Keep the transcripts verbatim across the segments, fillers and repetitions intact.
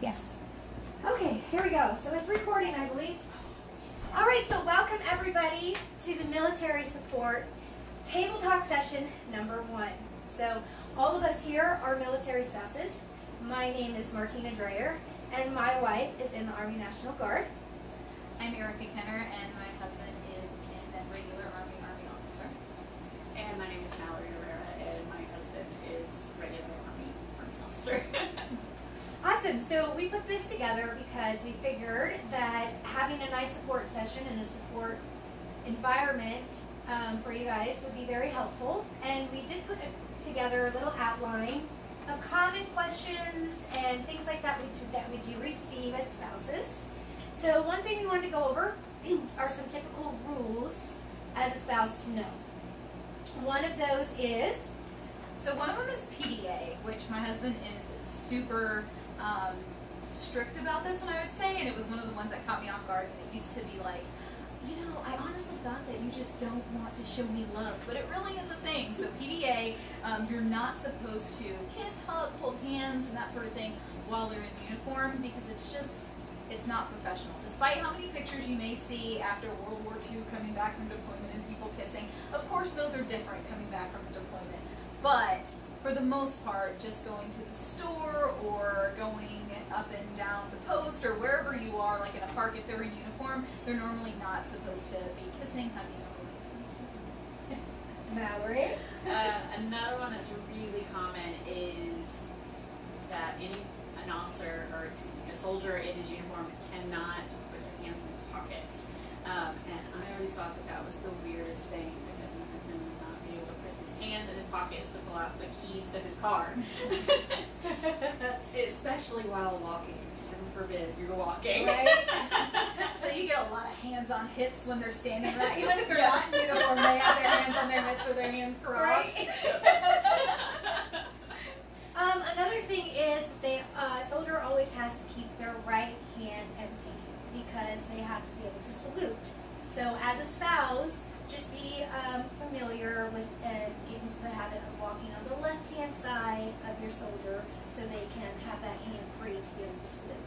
Yes. Okay, here we go. So it's recording, I believe. All right, so welcome everybody to the military support table talk session number one. So all of us here are military spouses. My name is Martina Drayer, and my wife is in the Army National Guard. I'm Erica Kenner, and my husband is in the regular Army Army officer. And my name is Mallory Herrera, and my husband is regular Army Army officer. Awesome. So we put this together because we figured that having a nice support session and a support environment um, for you guys would be very helpful. And we did put a, together a little outline of common questions and things like that we do, that we do receive as spouses. So one thing we wanted to go over are some typical rules as a spouse to know. One of those is, so one of them is P D A, which my husband is super Um, strict about this one, I would say, and it was one of the ones that caught me off guard. And it used to be like, you know, I honestly thought that you just don't want to show me love, but it really is a thing. So P D A, um, you're not supposed to kiss, hug, hold hands, and that sort of thing while they're in uniform, because it's just, it's not professional. Despite how many pictures you may see after World War Two coming back from deployment and people kissing, of course those are different coming back from deployment, but for the most part, just going to the store or going up and down the post or wherever you are, like in a park if they're in uniform, they're normally not supposed to be kissing, hugging, or anything. Mallory? Uh, another one that's really common is that any an officer or excuse me, a soldier in his uniform cannot put their hands in their pockets. Um, and I always thought that that was the weirdest thing, because my husband would not be able to put his hands in his pockets to pull out the keys to his car. Especially while walking. Heaven forbid you're walking. Right? So you get a lot of hands on hips when they're standing right. Even if they're yeah. not in uniform, they have their hands on their hips or their hands crossed. Right? um, another thing is the uh, soldier always has to keep their right hand empty, because they have to be able to salute. So as a spouse, just be um, familiar with uh, getting into the habit of walking on the left-hand side of your soldier so they can have that hand free to be able to salute.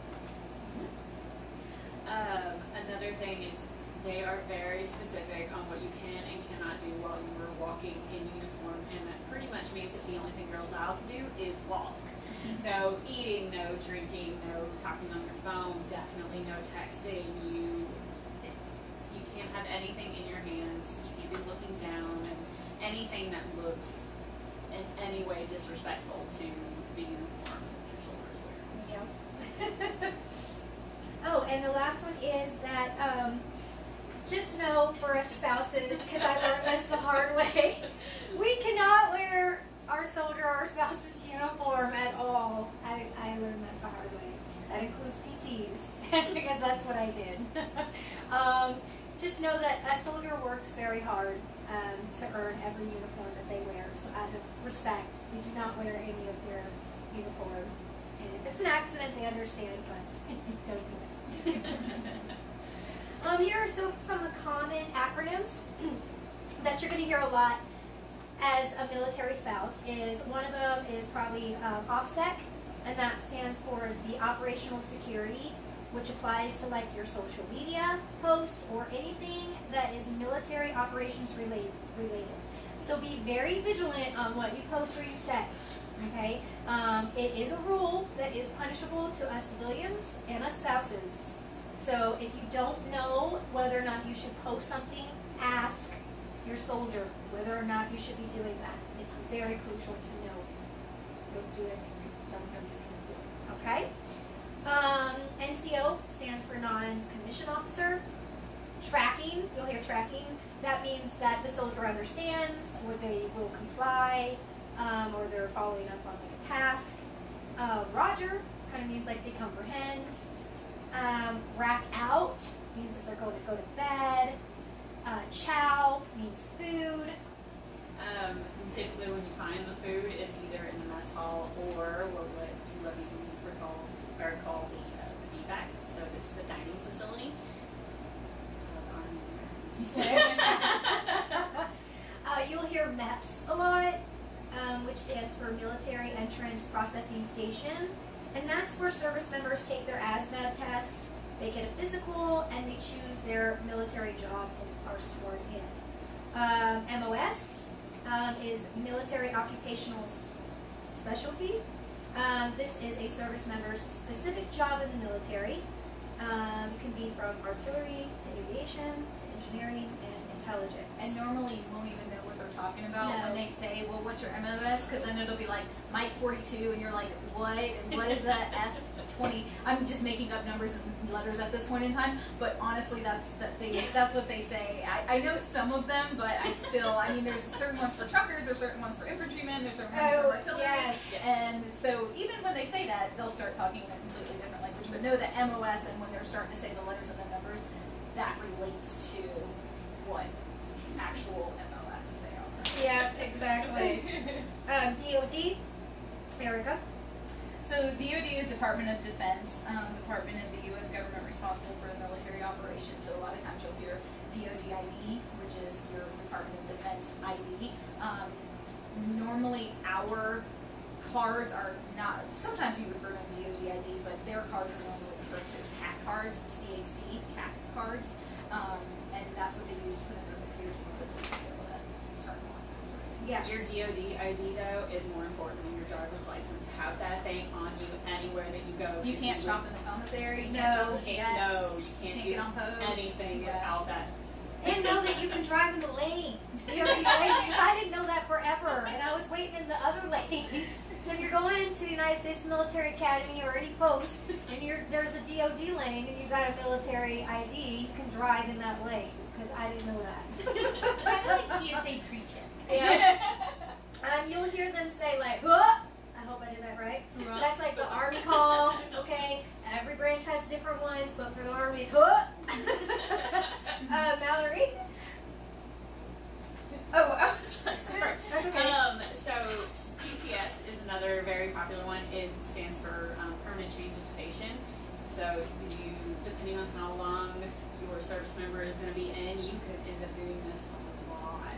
Um, another thing is they are very specific on what you can and cannot do while you are walking in uniform, and that pretty much means that the only thing you're allowed to do is walk. No eating, no drinking, no talking on your phone, definitely no texting. You you can't have anything in your hands. You can't be looking down, and anything that looks in any way disrespectful to the uniform that your soldiers wear. Yep. Oh, and the last one is that um, just know for us spouses, because I learned this the hard way, we cannot wear our soldier, our spouse's uniform at all. I, I learned that the hard way. That includes P Ts, because that's what I did. um, just know that a soldier works very hard um, to earn every uniform that they wear. So out of respect, we do not wear any of their uniform. And if it's an accident, they understand, but don't do it. um, here are some, some of the common acronyms that you're going to hear a lot as a military spouse. Is one of them is probably um, OPSEC, and that stands for the operational security, which applies to like your social media posts or anything that is military operations related. related. So be very vigilant on what you post or you say. Okay, um, it is a rule that is punishable to us civilians and us spouses. So if you don't know whether or not you should post something, ask your soldier whether or not you should be doing that. It's very crucial to know. Don't do it if you don't know you can do it. Okay? Um, N C O stands for non-commissioned officer. Tracking, you'll hear tracking. That means that the soldier understands, or they will comply, um, or they're following up on like a task. Uh, Roger kind of means like they comprehend. Um, rack out means that they're going to go to bed. Uh, chow means food. Um, typically when you find the food, it's either in the mess hall or what would let me recall or call the, uh, the D BAC. So if it's the dining facility. Uh, uh, you'll hear MEPS a lot, um, which stands for Military Entrance Processing Station. And that's where service members take their A S V A B test, they get a physical, and they choose their military job and are sworn in. Um, M O S um, is Military Occupational Specialty. Um, this is a service member's specific job in the military. Um, it can be from artillery to aviation to engineering and intelligence. And normally you won't even know what they're talking about no. when they say, well, what's your M O S? Because then it'll be like Mike forty-two, and you're like, what? And what is that F twenty? I'm just making up numbers and letters at this point in time, but honestly, that's that they, that's what they say. I, I know some of them, but I still, I mean, there's certain ones for truckers, there's certain ones for infantrymen, there's certain ones oh, for artillery. Yes. And so even when they say that, they'll start talking in a completely different language. But know the M O S, and when they're starting to say the letters and the numbers, that relates to what actual M O S they are. Yeah, exactly. um, D O D, Erica. So D O D is Department of Defense, um, Department of the U S government responsible for military operations. So a lot of times you'll hear D O D I D, which is your Department of Defense I D. Um, normally our cards are not, sometimes we refer to them D O D I D, but their cards are normally referred to as C A C cards, C A C, C A C cards, um, and that's what they use to put in their computers in order to be able to turn on. Yes. Your D O D I D, though, is more important than your driver's license. Have that thing on you anywhere that you go. You can't shop in the homeless area. No. You can't, no, you can't, can't do get on post. anything yeah. without that. And know that you can drive in the lane, D O D lane, because I didn't know that forever, and I was waiting in the other lane. So if you're going to the United States Military Academy or any post, and you're, there's a D O D lane, and you've got a military I D, you can drive in that lane, because I didn't know that. Kind of like T S A pre-check. Yeah. Um, you'll hear them say, like, whoa! I hope I did that right. Whoa. That's like the Army call, okay? Every branch has different ones, but for the Army, it's whoa! uh, Mallory? Oh, I was sorry. That's okay. Um, so, P T S is another very popular one. It stands for um, Permanent Change of Station. So, you, depending on how long your service member is going to be in, you could end up doing this a lot.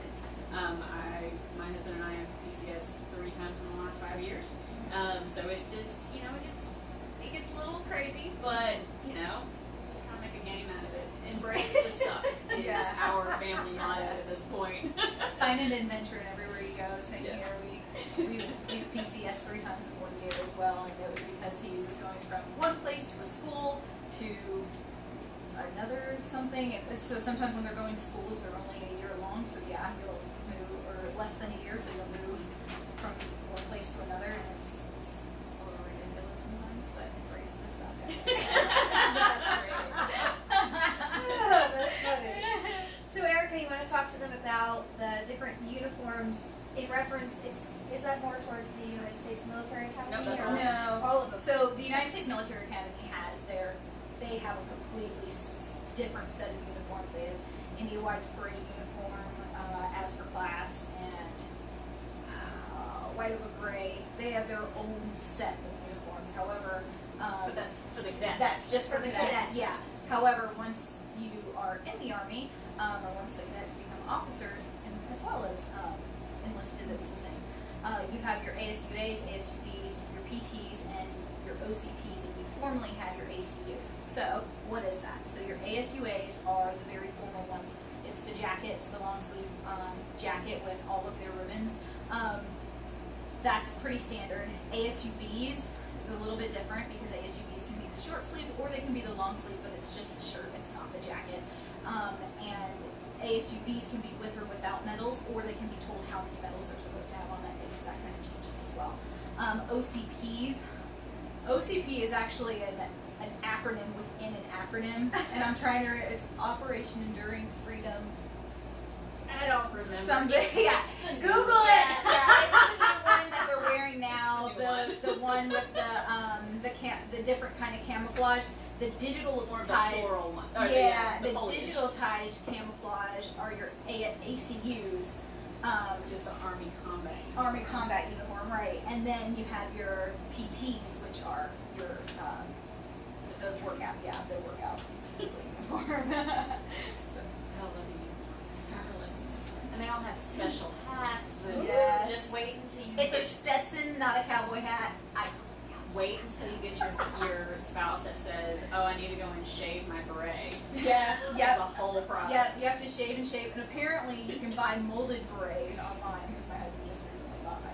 Um, I, my husband and I have P C S three times in the last five years. Um, so it just, you know, it gets, it gets a little crazy, but, you know, let's kind of make a game out of it. Embrace the suck. It yeah. is our family motto at this point. Find an adventure in everywhere you go. Same yes. here. We, we, we did P C S three times in one year as well, and it was because he was going from one place to a school to another something. It, so sometimes when they're going to schools, they're only a year long, so yeah, you'll move, or less than a year, so you'll move from one place to another, and it's, it's a little ridiculous sometimes, but embrace the suck. That's funny. So Erica, you want to talk to them about the different uniforms in reference, it's, is that more towards the United States Military Academy? No, or no. All of them. So the United States Military Academy has their, they have a completely different set of uniforms. They have India-White's parade uniform, uh, as for class, and uh, white over gray. They have their own set of uniforms. However, um, but that's for the cadets. That's just for, for the cadets. cadets. Yeah. However, once you are in the Army, um, or once the cadets become officers, and as well as um, enlisted, it's the same. Uh, you have your A S U As, A S U Bs, your P Ts, and your O C Ps, and you formally have your A C Us. So, what is that? So your A S U As are the very formal ones. It's the jacket, it's the long sleeve um, jacket with all of their ribbons. Um, that's pretty standard. A S U Bs is a little bit different because A S U Bs can be the short sleeves or they can be the long sleeve, but it's just the shirt, it's not the jacket. Um, and A S U Bs can be with or without medals, or they can be told how many medals they're supposed to have on that day, so that kind of changes as well. Um, O C Ps. O C P is actually an, an acronym within an acronym, and I'm trying to, it's Operation Enduring Freedom. I don't remember. Something, yeah. Google it! Yeah, yeah, it's the new one that they're wearing now, the, the, the one with the, um, the, cam the different kind of camouflage. The digital tie, yeah, the, the, the digital tie camouflage are your A C Us, um, which is the Army combat uniform. Army combat uniform, right? And then you have your P Ts, which are your um, so it's workout, yeah, the workout uniform. And they all have special hats. And yes. Just wait until you. It's a Stetson, not a cowboy hat. I wait until you get your, your spouse that says, oh, I need to go and shave my beret. Yeah, yeah. It's a whole process. Yeah, you have to shave and shave. And apparently you can buy molded berets online, because my husband just recently bought mine.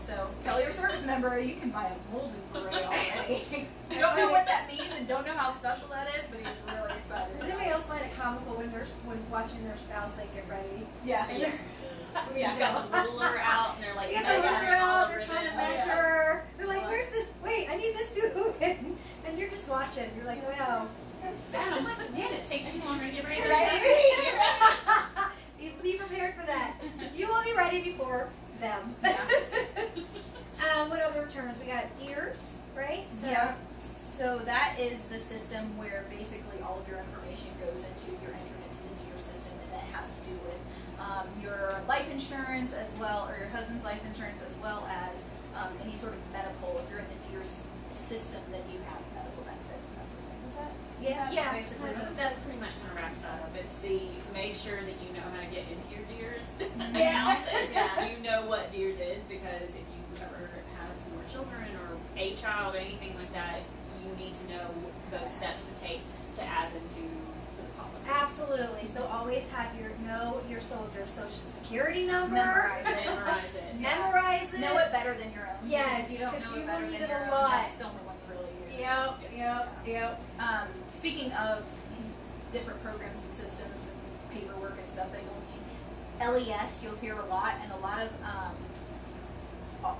So tell your service member you can buy a molded beret already. I don't know what that means and don't know how special that is, but he's really excited. Does anybody else find it comical when they're when watching their spouse like get ready? Yeah. Yes. He's yeah. got the ruler out and they're like, yeah, measuring the ruler out, they're trying to measure. They're like, where's this? Wait, I need this suit. And you're just watching. You're like, wow. I'm like, man, it takes you longer to get ready. Right? Be prepared for that. You will be ready before them. Yeah. um, what other terms? We got DEERS, right? So, yeah. So that is the system where basically all of your information goes into your entered into the DEERS system, and that has to do with Um, your life insurance as well, or your husband's life insurance, as well as um, any sort of medical. If you're in the DEERS system, then you have medical benefits. And that's that, yeah, yeah. Basically, that, that pretty much kind of wraps that up. It's the make sure that you know how to get into your DEERS account. Yeah. You know what DEERS is, because if you ever have more children or a child, or anything like that, you need to know those steps to take to add them to. Absolutely. So always have your know your soldier's social security number. Memorize it. Memorize it. Memorize it. Know it better than your own. Yes, because you don't know you it better than it your own. That's the only one really. Yep. Yep. Yep. Um, speaking of different programs and systems and paperwork and stuff that you'll need, L E S you'll hear a lot, and a lot of um,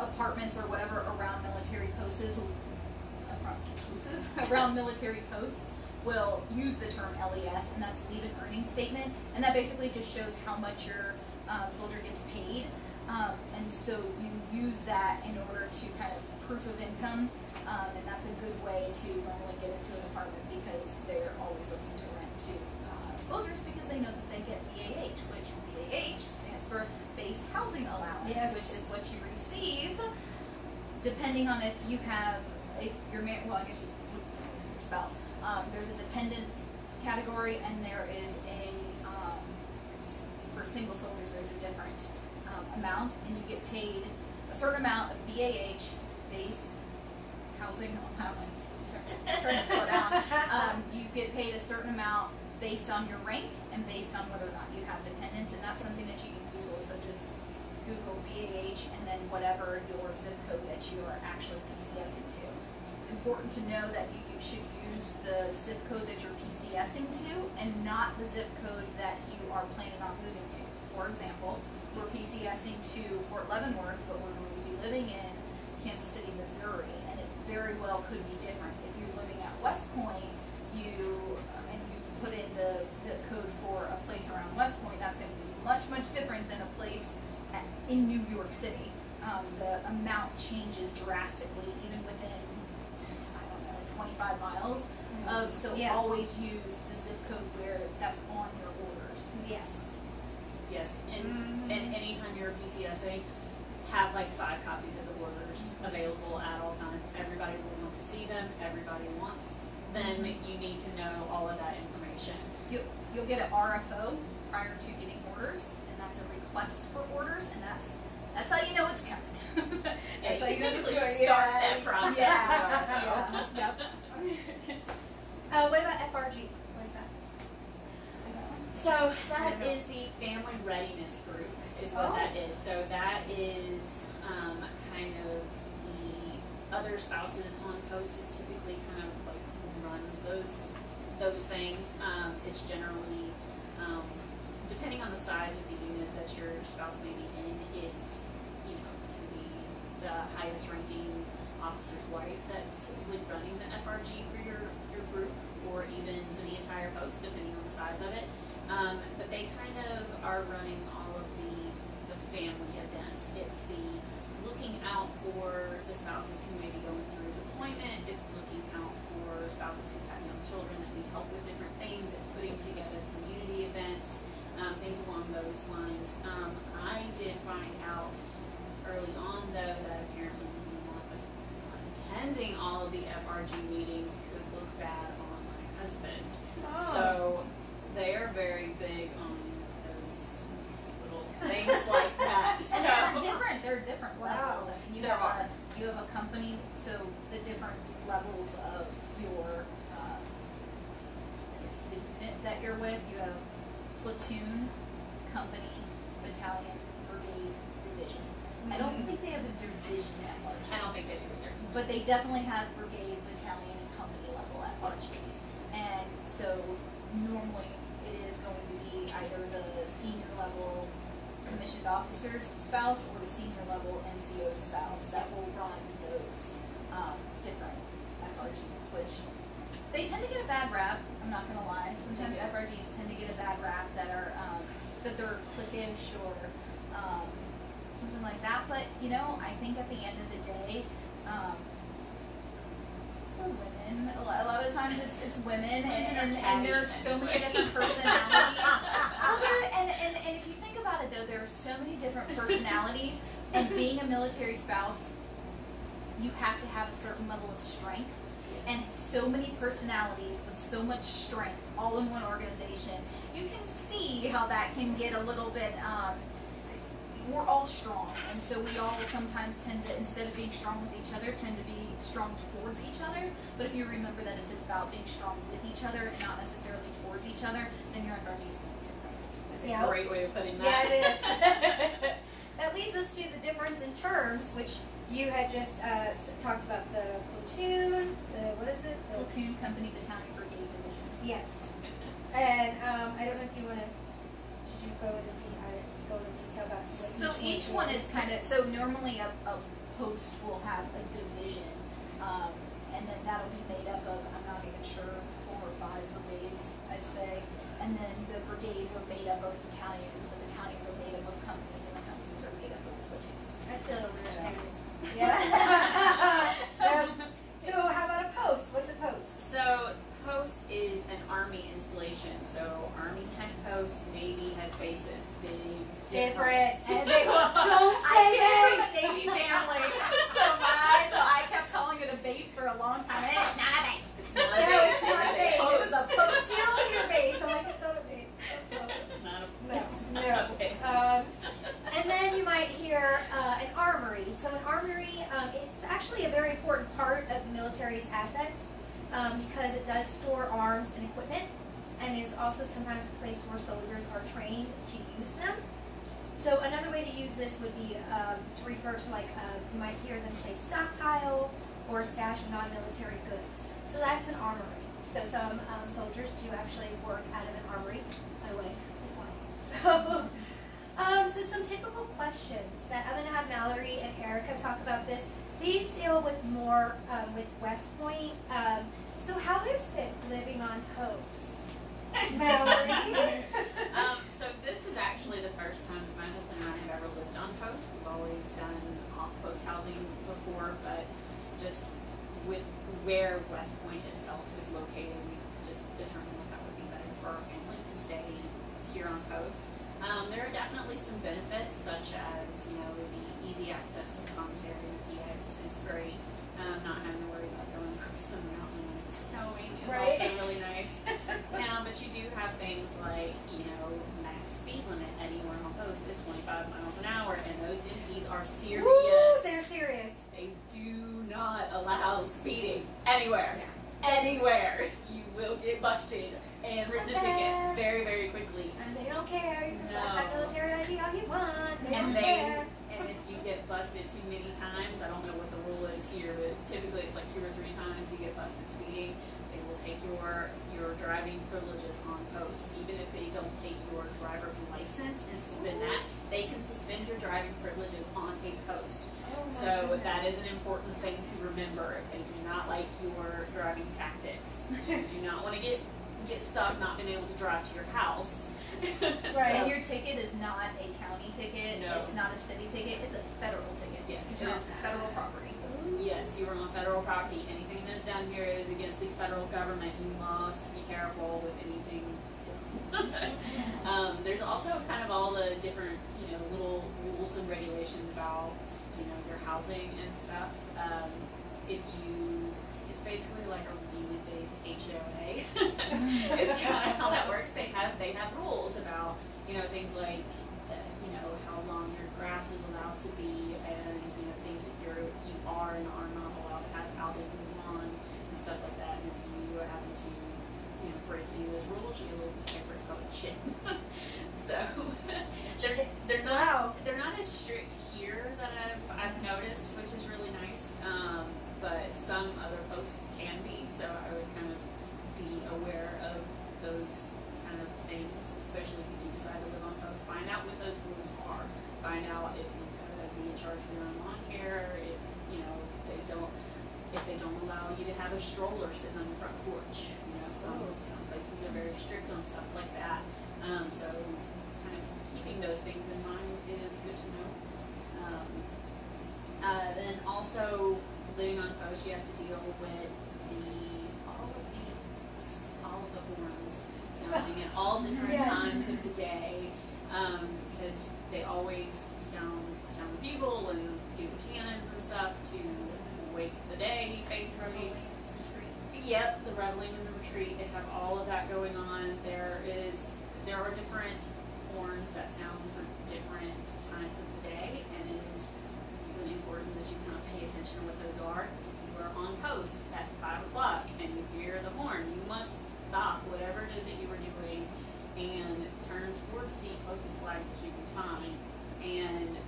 apartments or whatever around military posts. Around military posts. Will use the term L E S, and that's leave and earnings statement, and that basically just shows how much your um, soldier gets paid, um, and so you use that in order to kind of proof of income, um, and that's a good way to normally get into an apartment, because they're always looking to rent to uh, soldiers, because they know that they get B A H, which B A H stands for base housing allowance, yes. Which is what you receive depending on if you have, if you're married, well I guess you your spouse. Um, there's a dependent category, and there is a, um, for single soldiers, there's a different um, amount, and you get paid a certain amount of B A H, base housing allowance. I'm trying to slow down. Um, you get paid a certain amount based on your rank and based on whether or not you have dependents, and that's something that you can Google, so just Google B A H and then whatever your zip code that you are actually P C S into. Important to know that you, you should use the zip code that you're PCSing to and not the zip code that you are planning on moving to. For example, we're PCSing to Fort Leavenworth, but we're going to be living in Kansas City, Missouri, and it very well could be different. If you're living at West Point, you and you put in the zip code for a place around West Point, that's going to be much, much different than a place at, in New York City. Um, the amount changes drastically, even within twenty-five miles, mm-hmm. um, so yeah. Always use the zip code where that's on your orders. Yes. Yes, and, mm-hmm. and anytime you're PCSing, have like five copies of the orders available at all times. Everybody will want to see them, everybody wants them, mm-hmm. You need to know all of that information. You'll, you'll get an R F O prior to getting orders, and that's a request for orders, and that's That's how you know it's coming. Yeah, so you, you typically start yeah. that process. Yeah. Yeah. Yeah. Uh, what about F R G? What is that? So that is the family readiness group, is what oh. that is. So that is um, kind of the other spouses on post is typically kind of like who runs those those things. Um, it's generally um, depending on the size of the unit that your spouse may be in. It's, you know, can be the highest ranking officer's wife that's typically running the F R G for your, your group, or even for the entire post, depending on the size of it. Um, but they kind of are running all of the, the family events. It's the looking out for the spouses who may be going through deployment. It's looking out for spouses who have young children that need help with different things. It's putting together community events. Um, things along those lines. Um, I did find out early on, though, that apparently attending all of the F R G meetings could look bad on my husband. Oh. So they are very big on those little things like that. So. And they're different. They're different levels. Wow. I mean, you, have a, you have a company, so the different levels of your, uh, I guess, the unit that you're with. You have platoon, company, battalion, brigade, division. Mm-hmm. I don't think they have a division at large. I don't think they do either. But they definitely have brigade, battalion, and company level at large base. And so normally it is going to be either the senior level commissioned officer's spouse or the senior level N C O spouse that will run those um, different F R Gs, which they tend to get a bad rap. I'm not going to lie. Sometimes mm-hmm. F R Gs tend to get a bad rap that are um, that they're cliquish or um, something like that. But you know, I think at the end of the day, um, we're women. A lot, a lot of times it's it's women, women and, and, and there's so many different personalities. and, and and if you think about it though, there are so many different personalities, and being a military spouse, you have to have a certain level of strength, and so many personalities with so much strength all in one organization. You can see how that can get a little bit, um, we're all strong, and so we all sometimes tend to, instead of being strong with each other, tend to be strong towards each other. But if you remember that it's about being strong with each other and not necessarily towards each other, then you're in our needs. Yeah. Great way of putting that. Yeah, it is. That leads us to the difference in terms, which you had just uh, talked about the platoon, the, what is it? The platoon, company, battalion, brigade, division. Yes. And um, I don't know if you want to, did you go into, de I go into detail about what so each one, each one is kind of, so normally a, a post will have a division, um, and then that'll be made up of, I'm not even sure, four or five brigades, I'd say. And then the brigades are made up of battalions, the battalions are made up of companies, and the companies are made up of platoons. I still don't understand. Yeah. um, so how about a post? What's a post? So post is an Army installation. So Army has posts, Navy has bases. Big difference. Different. And they, don't say I came from a Navy family. So my, so I kept calling it a base for a long time. And it's not a base. It's not a base. It's not a base. It was a post. Still your base. I'm like, it's not a base. It's not a base. No, no. Okay. Um, and then you might hear uh, an armory. So an armory, um, it's actually a very important part of the military's assets um, because it does store arms and equipment, and is also sometimes a place where soldiers are trained to use them. So another way to use this would be um, to refer to, like, uh, you might hear them say stockpile or stash of non-military goods. So that's an armory. So some um, soldiers do actually work out of an armory. My wife is lying. So, um, so some typical questions that I'm going to have Mallory and Erica talk about this. These deal with more um, with West Point. Um, so how is it living on posts, Mallory? um, so this is actually the first time that my husband and I have ever lived on posts. We've always done off-post housing before, but just with where West Point itself is located, we just determined that that would be better for our family to stay here on post. Um, there are definitely some benefits, such as, you know, the easy access to the commissary and P X is great. Um, not having to worry about going across the mountain when it's snowing is right. also really nice. um, but you do have things like, you know, max speed limit anywhere on post is twenty-five miles an hour, and those M Ps are serious. Woo, they're serious. They do not allow speeding anywhere. Yeah. Anywhere. You will get busted and rip okay. the ticket very, very quickly. And they don't care. You can no. flash that military I D all you want. They and don't they, care. And if you get busted too many times, I don't know what the rule is here, but typically it's like two or three times you get busted speeding, they will take your, your driving privileges on post. Even if they don't take your driver's license and suspend Ooh. that, they can suspend your driving privileges on a post. Oh so goodness. That is an important thing to remember. If they do not like your driving tactics, you do not want to get get stuck not being able to drive to your house. Right. So, and your ticket is not a county ticket. No. It's not a city ticket. It's a federal ticket. Yes. It is federal property. Yes, you are on federal property. Anything that's done here is against the federal government. You must be careful with anything. um, there's also kind of all the different, you know, little rules and regulations about, you know, your housing and stuff. Um, if you, it's basically like a really big H O A. It's kind of how that works. They have they have rules about, you know, things like, uh, you know, how long your grass is allowed to be, and you know, things that you're you are and are not allowed to have out how they move on and stuff like that. And if you happen to, you know, break any of those rules, you get a piece of paper. It's called a chip. So they're they're not they're not as strict here that I've I've noticed, which is really nice. Um, but some other posts can be. So I would kind of be aware of those kind of things, especially if you do decide to live on post. Find out what those rules are. Find out if you're going to be in charge of your own lawn care. If you know they don't, if they don't allow you to have a stroller sitting on the front porch. You know, some some places are very strict on stuff like that. Um, so kind of keeping those things in mind is good to know. Um, uh, then also living on post, you have to deal with the all of the all of the horns sounding at all different yes. times of the day, um, because they always sound sound the bugle and do the cannons and stuff to wake the day, basically. Yep, the reveling and the retreat. They have all of that going on. There is. There are different horns that sound for different times of the day, and it is really important that you kind of pay attention to what those are. If you are on post at five o'clock and you hear the horn, you must stop whatever it is that you were doing and turn towards the closest flag that you can find and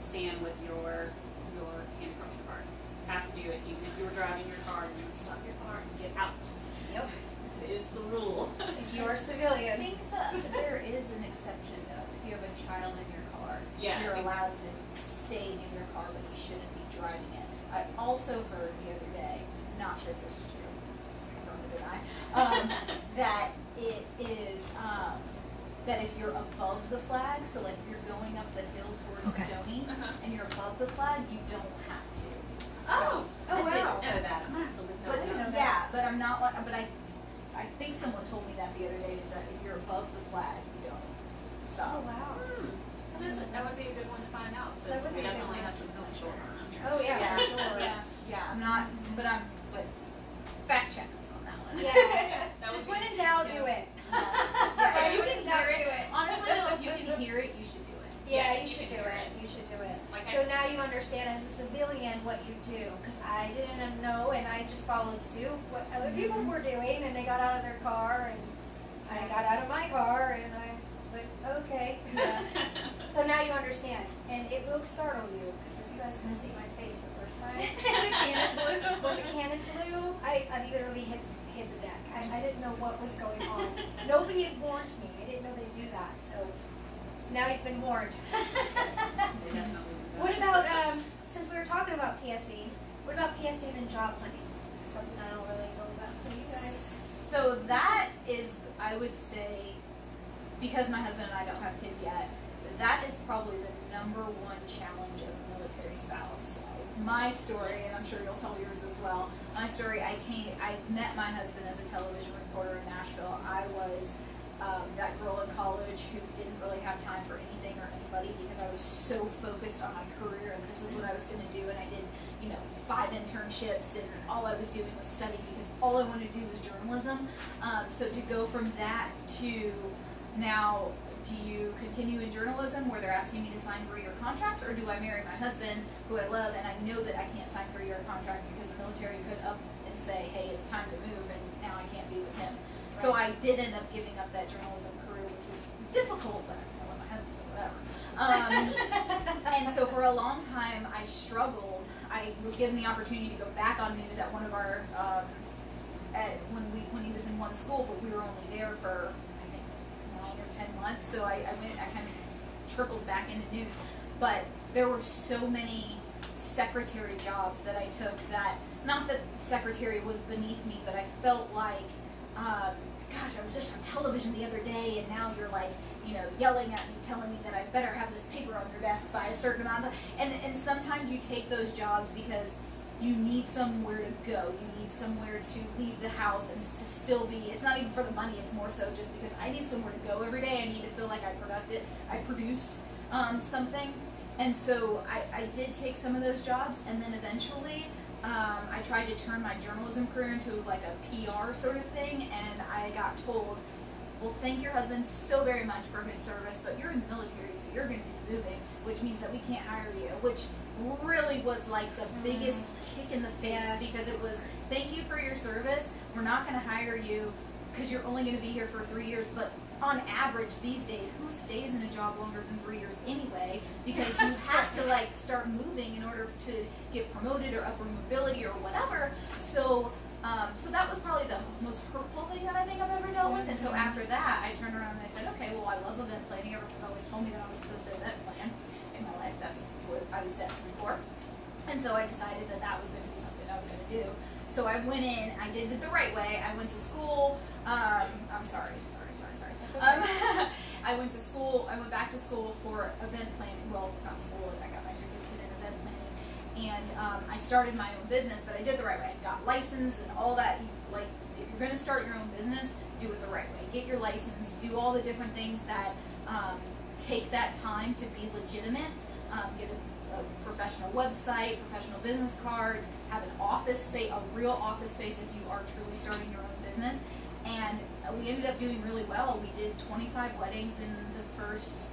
stand with your your hand across your car. You have to do it, even if you were driving your car, you must stop your car and get out. Yep. Is the rule. You are civilian. I think that there is an exception though. If you have a child in your car, yeah, you're allowed to stay in your car, but you shouldn't be driving it. I also heard the other day, not sure if this is true, I um, that it is um, that if you're above the flag, so like if you're going up the hill towards okay. Stony uh-huh. and you're above the flag, you don't have to. So, oh, oh, I wow. didn't know that. I'm not really but, you know, yeah, but I'm not. But I. I think someone told me that the other day is that if you're above the flag, you don't stop. Oh, wow. Hmm. That, is, that would be a good one to find out. But that would we be definitely have some short on here. Oh, yeah, yeah. sure. Yeah. yeah, I'm not, but I'm, but fact check us on that one. Yeah. yeah. That Just when in doubt, do it. Yeah, you can doubt, do it. Honestly, though, if you can hear it, you should do it. Yeah, yeah you, you should do it. it. You should do it. Like so I, now you understand as a civilian what you do, because I didn't know and I just followed suit what other people were doing, and they got out of their car and I got out of my car and I was okay. Yeah. So now you understand, and it will startle you because if you guys can see my face the first time when the cannon blew, when the cannon blew, I, I literally hit hit the deck. I, I didn't know what was going on. Nobody had warned me. I didn't know they do that. So. Now you've been warned. What about, um, since we were talking about P S E, what about P S E and job hunting? Something I don't really know about. So you guys? So that is, I would say, because my husband and I don't have kids yet, that is probably the number one challenge of a military spouse. My story, and I'm sure you'll tell yours as well, my story, I came, I met my husband as a television reporter in Nashville. I was... Um, that girl in college who didn't really have time for anything or anybody because I was so focused on my career and this is what I was going to do, and I did, you know, five internships and all I was doing was study because all I wanted to do was journalism. Um, so to go from that to now, do you continue in journalism where they're asking me to sign three-year contracts, or do I marry my husband who I love and I know that I can't sign three-year contracts because the military could up and say, hey, it's time to move and now I can't be with him. So I did end up giving up that journalism career, which was difficult, but I didn't know what my husband said, whatever. Um, and so for a long time, I struggled. I was given the opportunity to go back on news at one of our, um, at when we when he was in one school, but we were only there for, I think, nine or ten months. So I, I went, I kind of trickled back into news. But there were so many secretary jobs that I took that, not that secretary was beneath me, but I felt like, um, gosh, I was just on television the other day, and now you're like, you know, yelling at me, telling me that I better have this paper on your desk by a certain amount of time. And, and sometimes you take those jobs because you need somewhere to go. You need somewhere to leave the house and to still be, it's not even for the money, it's more so just because I need somewhere to go every day. I need to feel like I produced, I produced um, something. And so I, I did take some of those jobs, and then eventually, Um, I tried to turn my journalism career into like a P R sort of thing, and I got told, well, thank your husband so very much for his service, but you're in the military, so you're going to be moving, which means that we can't hire you, which really was like the biggest kick in the face, yeah. because it was, thank you for your service. We're not going to hire you because you're only going to be here for three years. But on average these days, who stays in a job longer than three years anyway? Because you have to like start moving in order to get promoted or upward mobility or whatever. So, um, so that was probably the most hurtful thing that I think I've ever dealt with. And so after that, I turned around and I said, okay, well, I love event planning. Everyone's always told me that I was supposed to event plan in my life. That's what I was destined for. And so I decided that that was going to be something I was going to do. So I went in, I did it the right way. I went to school. Um, I'm sorry, sorry, sorry, sorry. Okay. Um, I went to school, I went back to school for event planning. Well, not school, I got my certificate in event planning. And um, I started my own business, but I did the right way. I got licensed and all that. You, like, if you're going to start your own business, do it the right way. Get your license, do all the different things that um, take that time to be legitimate. Um, get a, a professional website, professional business cards, have an office space, a real office space if you are truly starting your own business. And we ended up doing really well. We did twenty-five weddings in the first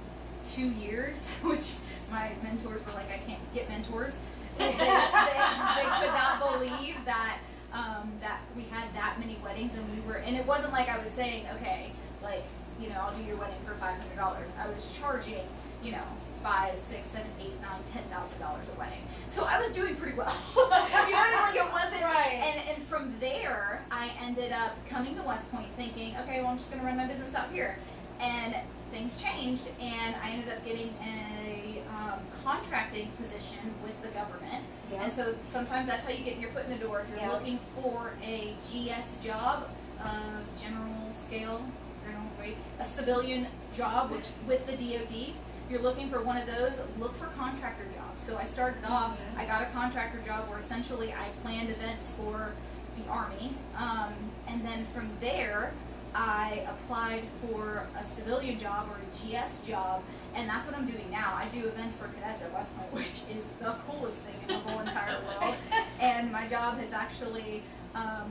two years, which my mentors were like, I can't get mentors. They, they, they, they could not believe that um, that we had that many weddings, and we were, and it wasn't like I was saying, okay, like, you know, I'll do your wedding for five hundred dollars. I was charging, you know, five, six, seven, eight, nine, ten thousand dollars a wedding. So I was doing pretty well. You know what I mean? Like, it wasn't right. And and from there, I ended up coming to West Point thinking, okay, well, I'm just going to run my business out here. And things changed, and I ended up getting a um, contracting position with the government. Yeah. And so sometimes that's how you get your foot in the door. If you're yeah. looking for a G S job, uh, general scale, general rate, a civilian job, which with the D O D. If you're looking for one of those, look for contractor jobs. So I started off, I got a contractor job where essentially I planned events for the Army. Um, and then from there, I applied for a civilian job or a G S job, and that's what I'm doing now. I do events for cadets at West Point, which is the coolest thing in the whole entire world. And my job has actually, um,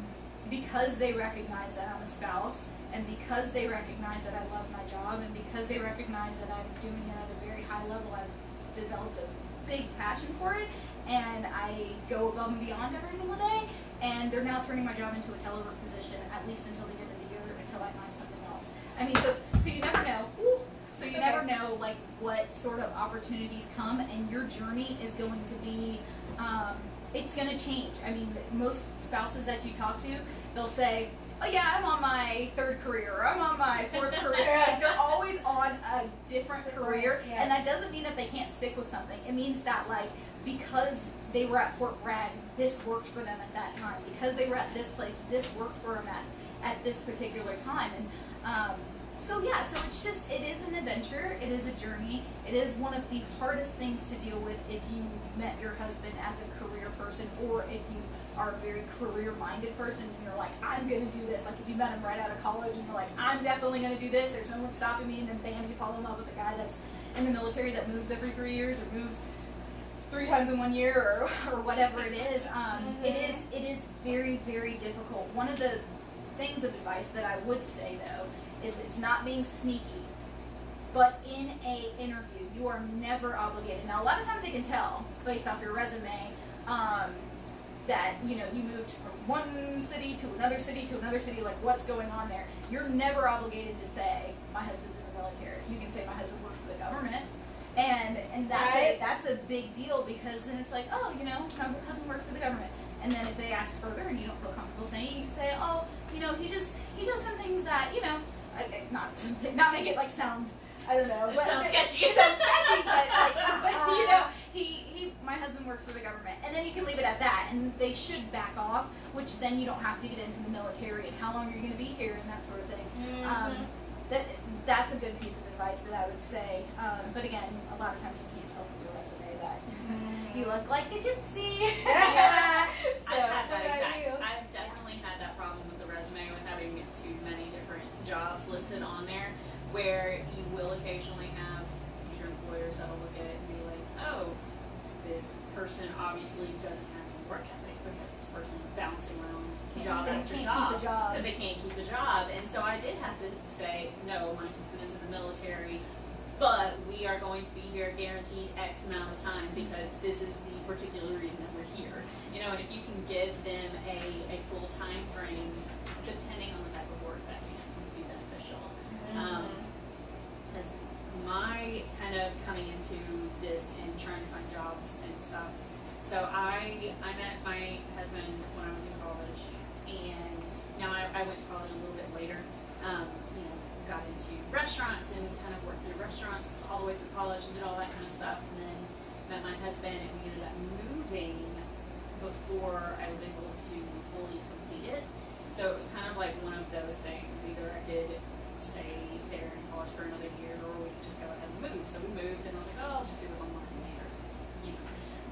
because they recognize that I'm a spouse, and because they recognize that I love my job, and because they recognize that I'm doing it at a very high level, I've developed a big passion for it, and I go above and beyond every single day, and they're now turning my job into a telework position, at least until the end of the year, until I find something else. I mean, so, so you never know. Ooh, so you never know, like, what sort of opportunities come, and your journey is going to be, um, it's going to change. I mean, most spouses that you talk to, they'll say, oh yeah, I'm on my third career, or I'm on my fourth career. Like, they're always on a different career, yeah. and that doesn't mean that they can't stick with something. It means that, like, because they were at Fort Bragg, this worked for them at that time. Because they were at this place, this worked for them at, at this particular time. And um, so yeah, so it's just, it is an adventure, it is a journey, it is one of the hardest things to deal with if you met your husband as a career person, or if you are a very career-minded person and you're like, I'm going to do this. Like, if you met him right out of college and you're like, I'm definitely going to do this, there's no one stopping me, and then bam, you fall in love with a guy that's in the military that moves every three years or moves three times in one year or, or whatever it is. Um, it is, it is very, very difficult. One of the things of advice that I would say, though, is it's not being sneaky, but in a interview, you are never obligated. Now, a lot of times they can tell based off your resume, um, that, you know, you moved from one city to another city to another city, like, what's going on there? You're never obligated to say, my husband's in the military. You can say, my husband works for the government. And and that's, right. a, that's a big deal, because then it's like, oh, you know, my husband works for the government. And then if they ask further and you don't feel comfortable saying it, you can say, oh, you know, he just, he does some things that, you know, I, not, not make it, like, sound, I don't know. It sounds sketchy. It sounds sketchy, but, like, but, you know, he, he, my husband works for the government. And then you can leave it at that, and they should back off, which then you don't have to get into the military and how long you're going to be here and that sort of thing. Mm-hmm. um, that That's a good piece of advice that I would say. Um, but again, a lot of times you can't tell from your resume that mm-hmm. you look like a gypsy. Yeah. So, I've had that exact. I've definitely had that problem with the resume, with having too many different jobs listed on there, where you will occasionally have future employers that will look at it and be like, oh, this person obviously doesn't have any work ethic because this person is bouncing around job after job because they can't keep a job. And so I did have to say, no, my husband is in the military, but we are going to be here guaranteed X amount of time because this is the particular reason that we're here. You know, and if you can give them a, a full time frame, depending on the type of work that can be beneficial. Um, because my kind of coming into this and trying to find jobs and stuff, so I, I met my husband when I was in college, and now I, I went to college a little bit later, um, you know, got into restaurants and kind of worked through restaurants all the way through college and did all that kind of stuff, and then met my husband and we ended up moving before I was able to fully complete it. So it was kind of like one of those things, either I could stay there in college for another year or we could just go ahead and move. So we moved and I was like, oh, I'll just do it online later, you know,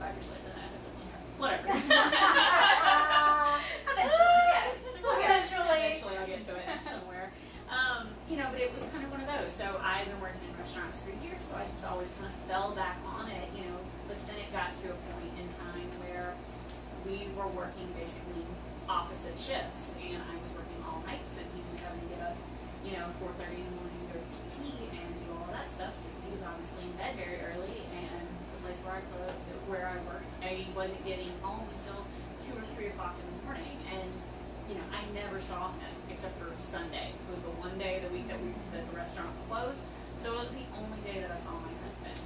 five years later that doesn't really hurt. Whatever. Eventually I'll get to it somewhere. Um, you know, but it was kind of one of those. So I've been working in restaurants for years, so I just always kind of fell back on it, you know, but then it got to a point in time where we were working basically opposite shifts, and I was working all nights, and he was having to get up, you know, four thirty in the morning to go to P T and do all that stuff, so he was obviously in bed very early, and the place where I, where I worked, I wasn't getting home until two or three o'clock in the morning, and, you know, I never saw him. Except for Sunday. It was the one day of the week that, we, that the restaurant was closed, so it was the only day that I saw my husband.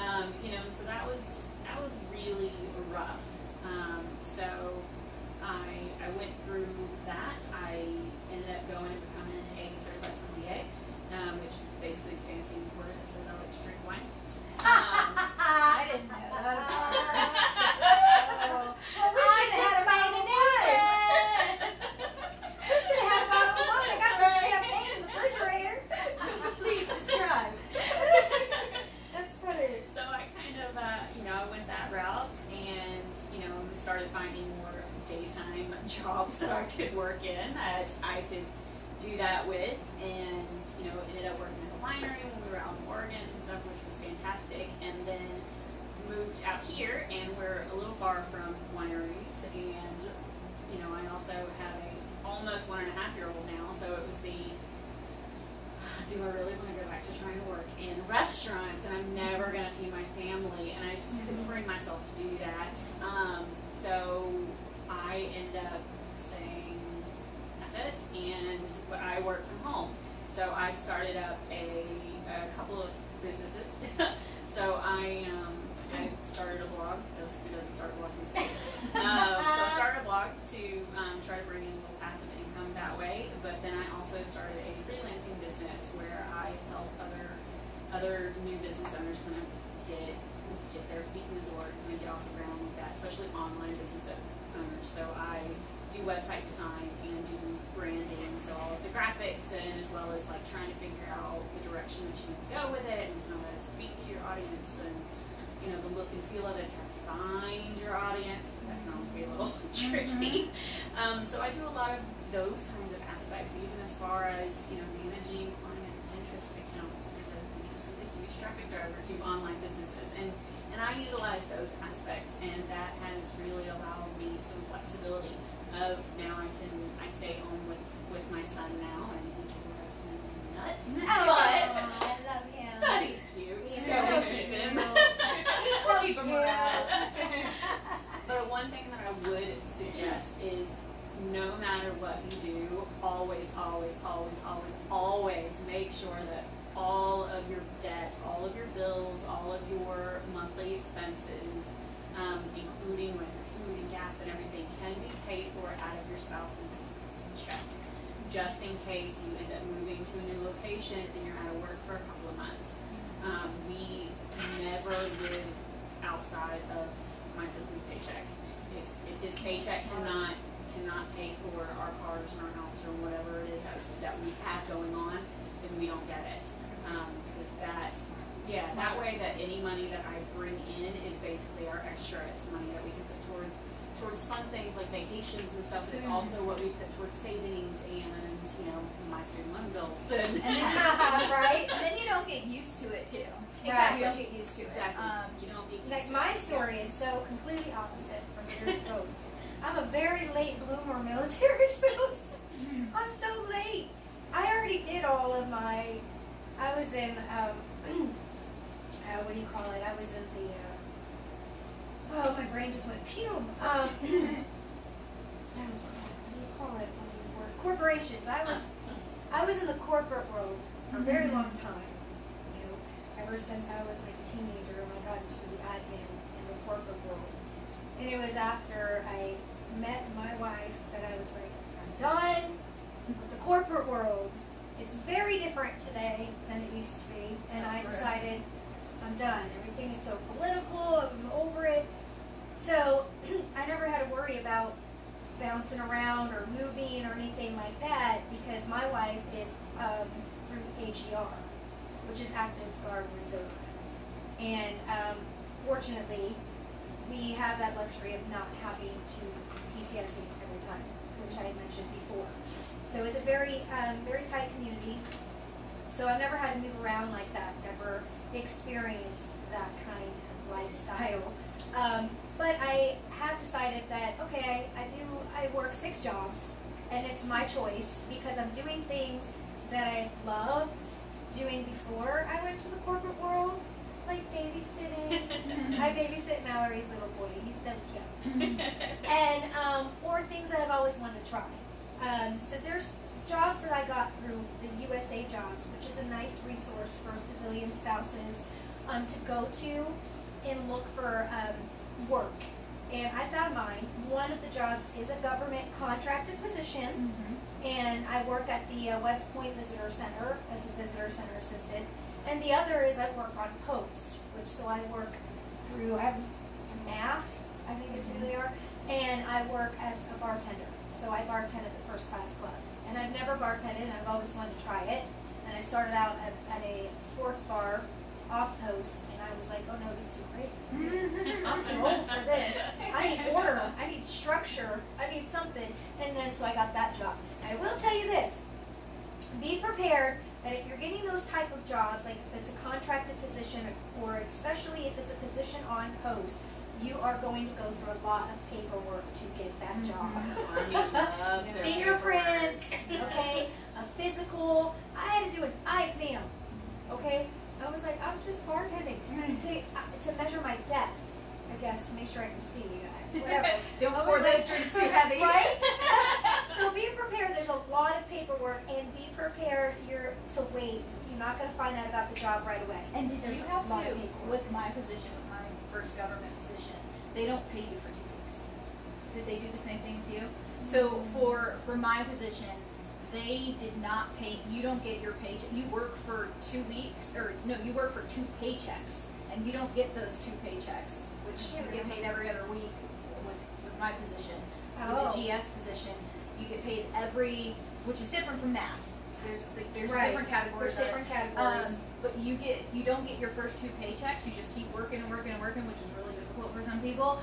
Um, you know, so that was that was really rough. Um, so I I went through that. I ended up going and becoming an A certified sommelier, um, which basically is fancy word that says I like to drink wine. Um, I didn't know that. So, well, we should I have had about started finding more daytime jobs that I could work in, that I could do that with, and, you know, ended up working at a winery when we were out in Oregon and stuff, which was fantastic, and then moved out here, and we're a little far from wineries, and, you know, I also have a almost one and a half year old now, so it was the, do I really want to go back to trying to work in restaurants, and I'm never going to see my family, and I just mm-hmm. couldn't bring myself to do that. Um, so I ended up saying, that's it, and I work from home. So I started up a, a couple of businesses. So I um, I started a blog, who doesn't start a blog these days? um, so I started a blog to um, try to bring in a little passive income that way, but then I also started a freelancing business where I help other other new business owners kind of get get their feet in the door and get off the ground with that, especially online business owners. So I do website design and do branding, so all of the graphics, and as well as like trying to figure out the direction that you can go with it and how to speak to your audience and, you know, the look and feel of it, try to find your audience. That can always be a little tricky. Mm-hmm. um, so I do a lot of those kinds of aspects, even as far as, you know, managing client Pinterest accounts, because Pinterest is a huge traffic driver to online businesses, and, and I utilize those aspects, and that has really allowed me some flexibility of now I can, I stay home with, with my son now, and he drives me nuts, but I love him. But he's cute, he's so we keep him. Keep him around. But one thing that I would suggest is, no matter what you do, always, always, always, always, always make sure that all of your debt, all of your bills, all of your monthly expenses, um, including like your food and gas and everything, can be paid for out of your spouse's check. Just in case you end up moving to a new location and you're out of work for a couple of months. Um, we never live outside of my husband's paycheck. If, if his paycheck cannot cannot pay for our cars and our house or whatever it is that, that we have going on, then we don't get it. Um, because that's, yeah, that way that any money that I bring in is basically our extra. It's the money that we can put towards towards fun things like vacations and stuff, but it's also what we put towards savings and, you know, my student loan bills. And, and then, right? And then you don't get used to it, too. Exactly. Right. You don't get used to it. Exactly. Um, you don't get used like to my it. My story is so completely opposite from your both. I'm a very late bloomer military spouse. I'm so late. I already did all of my, I was in um, uh, what do you call it? I was in the, uh, oh, my brain just went pew. Um, what do you call it? Corporations. I was, I was in the corporate world for a very long time. You know, ever since I was like a teenager when I got into the admin in the corporate world. And it was after I met my wife that I was like, I'm done with the corporate world. It's very different today than it used to be, and I decided I'm done. Everything is so political, I'm over it. So I never had to worry about bouncing around or moving or anything like that because my wife is um, through A G R, which is Active Guard Reserve. And um, fortunately, we have that luxury of not having to P C S every time, which I had mentioned before. So it's a very, um, very tight community. So I've never had to move around like that, never experienced that kind of lifestyle. Um, but I have decided that, okay, I, I do, I work six jobs, and it's my choice because I'm doing things that I loved doing before I went to the corporate world, like babysitting. I babysit Mallory's little boy, he's so cute. And, um, or things that I've always wanted to try. Um, so there's jobs that I got through the U S A Jobs, which is a nice resource for civilian spouses um, to go to and look for um, work. And I found mine. One of the jobs is a government contracted position, mm-hmm. and I work at the uh, West Point Visitor Center as a visitor center assistant. And the other is I work on post, which so I work through, I have M A F, I think is who they are, and I work as a bartender. So I bartended at the First Class Club. And I've never bartended, I've always wanted to try it. And I started out at, at a sports bar off post, and I was like, oh no, this is too crazy. I'm too old for this. I need order, I need structure, I need something. And then, so I got that job. And I will tell you this, be prepared that if you're getting those type of jobs, like if it's a contracted position, or especially if it's a position on post, you are going to go through a lot of paperwork to get that job. Mm-hmm. Fingerprints, okay, a physical. I had to do an eye exam, okay? I was like, I'm just bartending to, to measure my depth, I guess, to make sure I can see you. Whatever. Don't pour those like, drinks too heavy. Right? So be prepared. There's a lot of paperwork, and be prepared you're to wait. You're not going to find out about the job right away. And did There's you have to, with my position, with my first government position, they don't pay you for two weeks. Did they do the same thing with you? Mm-hmm. So for, for my position, they did not pay, you don't get your paycheck. You work for two weeks, or no, you work for two paychecks, and you don't get those two paychecks, which you get paid every other week with, with my position. Oh. With the G S position, you get paid every, which is different from math. There's like, there's right. different categories. There's different categories. Um, but you get you don't get your first two paychecks. You just keep working and working and working, which is really difficult for some people.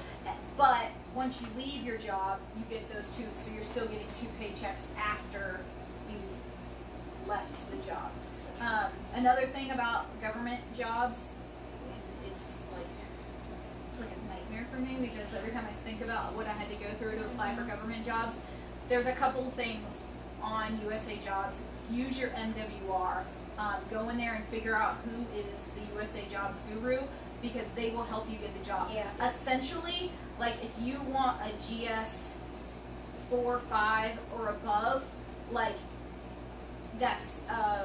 But once you leave your job, you get those two. So you're still getting two paychecks after you've left the job. Um, another thing about government jobs, it's like it's like a nightmare for me because every time I think about what I had to go through to apply for government jobs, there's a couple things on U S A Jobs. Use your M W R. Um, go in there and figure out who is the U S A Jobs guru because they will help you get the job. Yeah. Essentially, like if you want a G S four, five or above, like that's uh,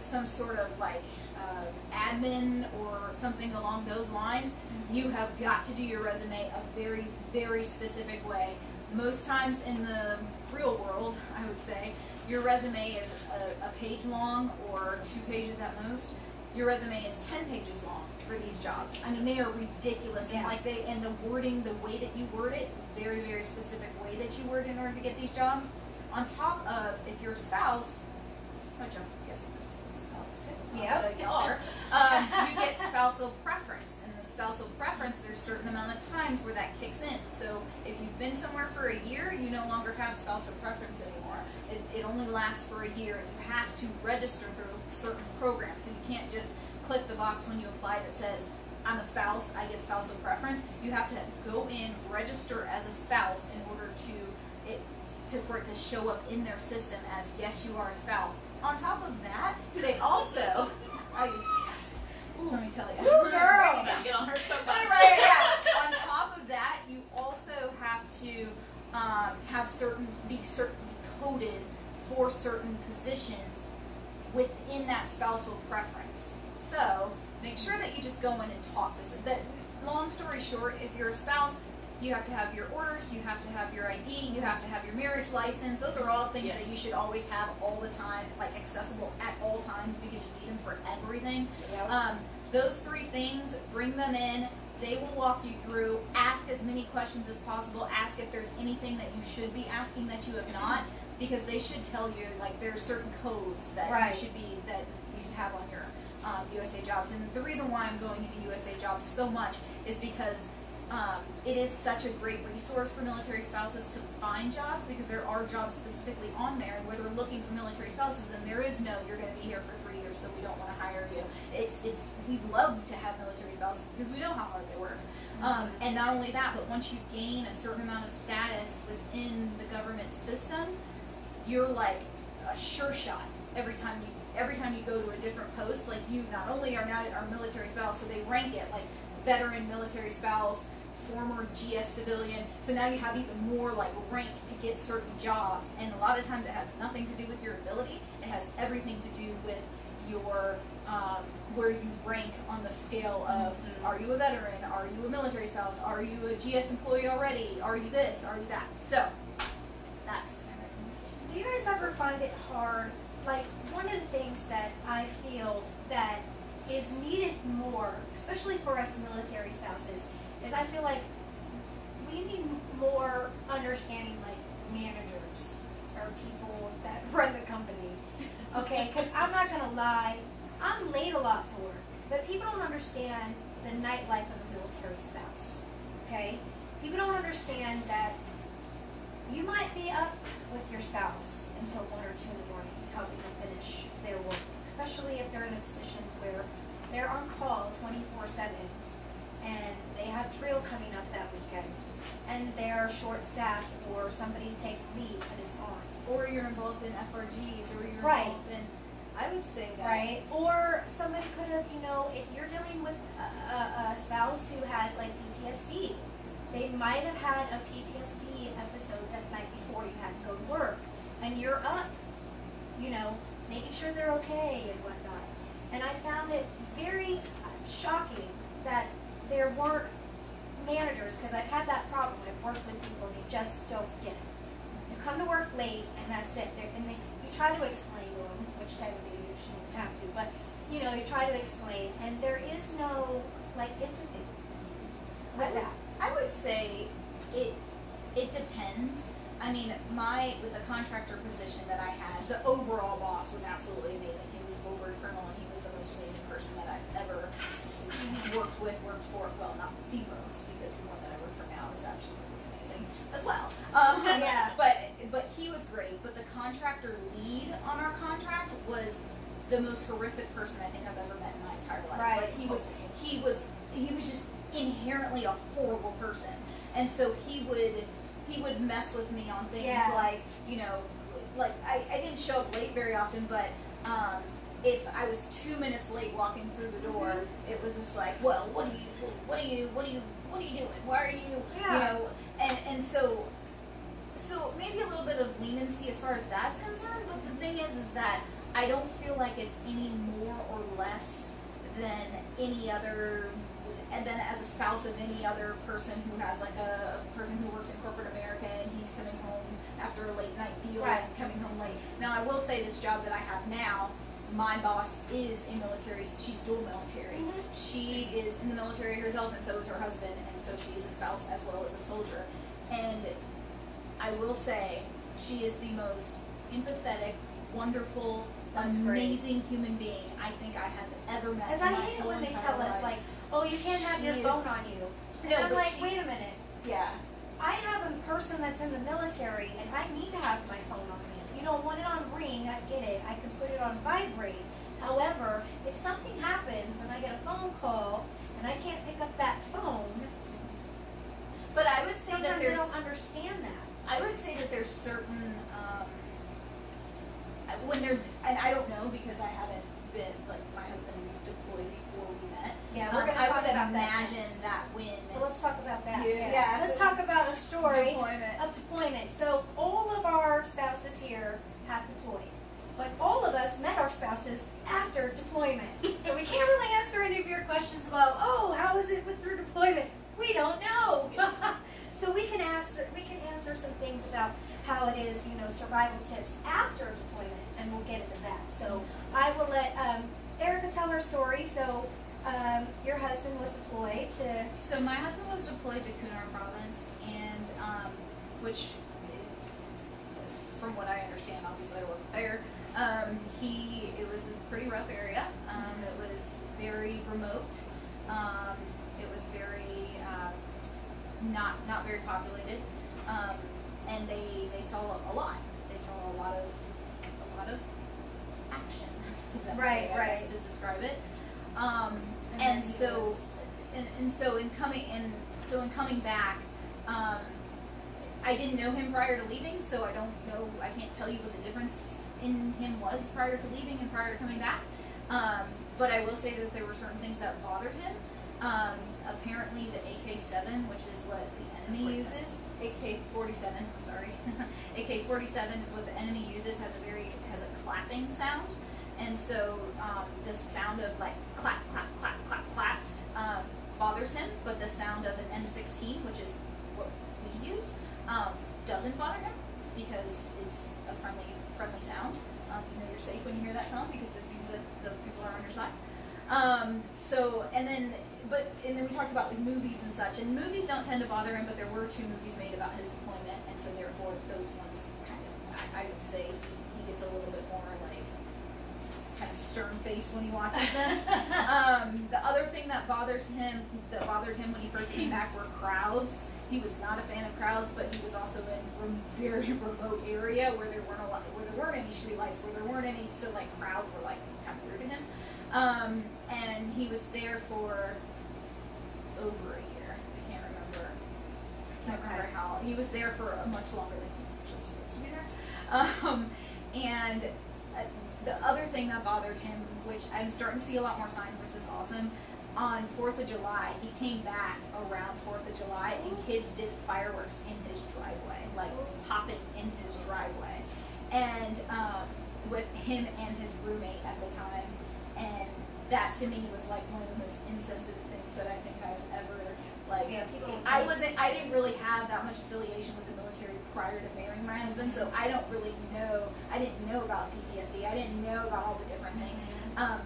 some sort of like uh, admin or something along those lines. Mm-hmm. You have got to do your resume a very, very specific way. Most times in the real world, I would say, your resume is a, a page long or two pages at most. Your resume is ten pages long for these jobs. I mean, they are ridiculous. Yeah. And like they and the wording, the way that you word it, very, very specific way that you word in order to get these jobs. On top of, if your spouse, which I'm guessing this is a spouse too, so yep. you are, um, you get spousal preference. Spousal preference, there's a certain amount of times where that kicks in. So if you've been somewhere for a year, you no longer have spousal preference anymore. It, it only lasts for a year, and you have to register through certain programs. So you can't just click the box when you apply that says, I'm a spouse, I get spousal preference. You have to go in, register as a spouse in order to, it, to for it to show up in their system as, yes, you are a spouse. On top of that, they also, I, Let me tell you. Ooh, girl. Get on her soapbox. Right, yeah. On top of that, you also have to um, have certain be certain be coded for certain positions within that spousal preference. So make sure that you just go in and talk to someone. Long story short, if you're a spouse, you have to have your orders, you have to have your I D, you have to have your marriage license. Those are all things yes. that you should always have all the time, like accessible at all times because you need them for everything. Yep. Um, those three things, bring them in. They will walk you through. Ask as many questions as possible. Ask if there's anything that you should be asking that you have not, because they should tell you, like, there are certain codes that right. you should be, that you should have on your um, U S A Jobs. And the reason why I'm going into U S A Jobs so much is because Um, it is such a great resource for military spouses to find jobs, because there are jobs specifically on there where they're looking for military spouses, and there is no, you're going to be here for three years, so we don't want to hire you. It's, it's, we love to have military spouses because we know how hard they work. Um, and not only that, but once you gain a certain amount of status within the government system, you're like a sure shot every time you every time you go to a different post. Like, you not only are not our military spouse, so they rank it like veteran, military spouse, former G S civilian, so now you have even more like rank to get certain jobs, and a lot of times it has nothing to do with your ability, it has everything to do with your, um, where you rank on the scale of, mm-hmm. are you a veteran, are you a military spouse, are you a G S employee already, are you this, are you that, so that's my recommendation. Do you guys ever find it hard, like one of the things that I feel that is needed more, especially for us military spouses, is I feel like we need more understanding, like managers or people that run the company, okay? Because I'm not going to lie, I'm late a lot to work, but people don't understand the nightlife of a military spouse, okay? People don't understand that you might be up with your spouse until one or two in the morning helping them finish their work, especially if they're in a position where they're on call twenty-four seven, and they have drill coming up that weekend, and they're short-staffed, or somebody's taking leave and it's on. Or you're involved in F R Gs, or you're right. involved in, I would say that. Right, or somebody could have, you know, if you're dealing with a, a, a spouse who has, like, P T S D, they might have had a P T S D episode that night before you had to go to work, and you're up, you know, making sure they're okay and whatnot. And I found it very shocking that there weren't managers, because I've had that problem. I've worked with people who just don't get it. They come to work late, and that's it. They're, and they, you try to explain to them, which technically you shouldn't have to, but you know, you try to explain, and there is no like empathy with I would, that. I would say it it depends. I mean, my with the contractor position that I had, the overall boss was absolutely amazing. He was a forward colonel, and he was the most amazing person that I've ever worked with, worked for. Well, not the most, because the one that I work for now is absolutely amazing as well. Um, yeah. But but he was great. But the contractor lead on our contract was the most horrific person I think I've ever met in my entire life. Right. But he was he was he was just inherently a horrible person, and so he would. He would mess with me on things yeah. like, you know, like I, I didn't show up late very often, but um, if I was two minutes late walking through the door, mm-hmm. it was just like, well, what are you, what are you, what are you, what are you doing? Why are you, yeah. you know, and, and so, so maybe a little bit of leniency as far as that's concerned, but the thing is, is that I don't feel like it's any more or less than any other. And then as a spouse of any other person who has, like, a person who works in corporate America and he's coming home after a late night deal right. and coming home late. Now, I will say this job that I have now, my boss is a military, she's dual military. Mm-hmm. She is in the military herself, and so is her husband, and so she is a spouse as well as a soldier. And I will say she is the most empathetic, wonderful, That's amazing great. human being I think I have ever met. Because I hate it when they tell life. us, like, oh, you can't have she your phone on you. And no, I'm like, she, wait a minute. Yeah. I have a person that's in the military, and I need to have my phone on me. If you don't want it on ring, I get it. I can put it on vibrate. However, if something happens and I get a phone call and I can't pick up that phone, but I would say that there's, I don't understand that. I would say that there's certain um, when they're, and I don't know because I haven't been like my husband. deploy before we met. Yeah, we're um, going to talk about that. I would imagine that when. So let's talk about that. You, yeah. yeah. Let's so talk about a story deployment. of deployment. So all of our spouses here have deployed, but all of us met our spouses after deployment. So we can't really answer any of your questions about, oh, how is it with through deployment? We don't know. So we can ask, we can answer some things about how it is, you know, survival tips after deployment, and we'll get into that. So I will let um, Erica tell her story. So um, your husband was deployed to. So my husband was deployed to Kunar Province, and um, which, from what I understand, obviously I wasn't there. Um, he, it was a pretty rough area. Um, it was very remote. Um, it was very uh, not not very populated, um, and they they saw a lot. They saw a lot of a lot of action. That's the best right, way right. to describe it. Um, and, and so and, and so in coming in so in coming back, um, I didn't know him prior to leaving, so I don't know. I can't tell you what the difference in him was prior to leaving and prior to coming back. Um, but I will say that there were certain things that bothered him. Um, apparently the A K seven, which is what the enemy uses, A K forty-seven, sorry, A K forty-seven is what the enemy uses, has a very, has a clapping sound. And so um, the sound of like clap, clap, clap, clap, clap um, bothers him, but the sound of an M sixteen, which is what we use, um, doesn't bother him because it's a friendly friendly sound. Um, you know you're safe when you hear that sound because it means that those people are on your side. Um, so, and then, but, and then we talked about like movies and such, and movies don't tend to bother him, but there were two movies made about his deployment, and so therefore those ones kind of, I, I would say, he gets a little bit more like, kind of stern-faced when he watches them. um, the other thing that bothers him, that bothered him when he first came back were crowds. He was not a fan of crowds, but he was also in a very remote area where there weren't a lot, where there weren't any streetlights, where there weren't any, so like crowds were like kind of weird to him. Um, and he was there for over a year. I can't remember. I can't remember how. He was there for a much longer than he was actually supposed to be there. Um, and uh, the other thing that bothered him, which I'm starting to see a lot more signs, which is awesome. On fourth of July, he came back around fourth of July, and kids did fireworks in his driveway, like popping in his driveway. And um, with him and his roommate at the time, and that to me was like one of the most insensitive things that I think I've ever, like, yeah, people, I wasn't, I didn't really have that much affiliation with the military prior to marrying my husband, so I don't really know, I didn't know about P T S D, I didn't know about all the different things, um,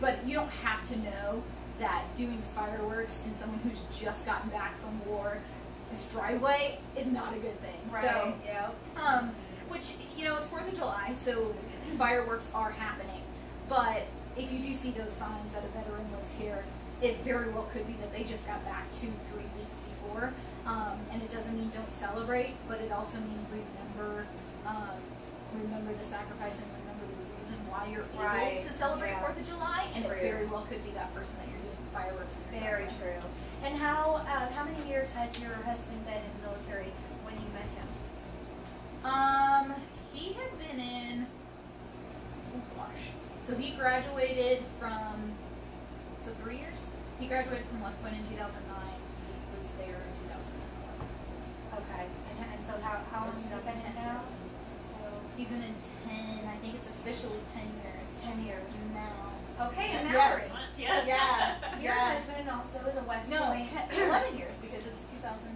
but you don't have to know that doing fireworks in someone who's just gotten back from war, this driveway, is not a good thing. Right. So, yeah. Um, which, you know, it's fourth of July, so fireworks are happening. But if you do see those signs that a veteran was here, it very well could be that they just got back two, three weeks before. Um, and it doesn't mean don't celebrate, but it also means remember, um, remember the sacrifice and remember the reason why you're able right. to celebrate yeah. fourth of July. And true. It very well could be that person that you're fireworks. Very true. And how uh, how many years had your husband been in the military when you met him? Um, he had been in. Oh gosh. So he graduated from. So three years. He graduated from West Point in two thousand nine. He was there in two thousand eleven. Okay. And, and so how how long has he been in now? So he's been in ten. I think it's officially ten years. Ten years now. Okay, and Mallory. Yes. Yeah. Yeah. Your yeah. husband also is a West no, Point. No, eleven years because it's two thousand.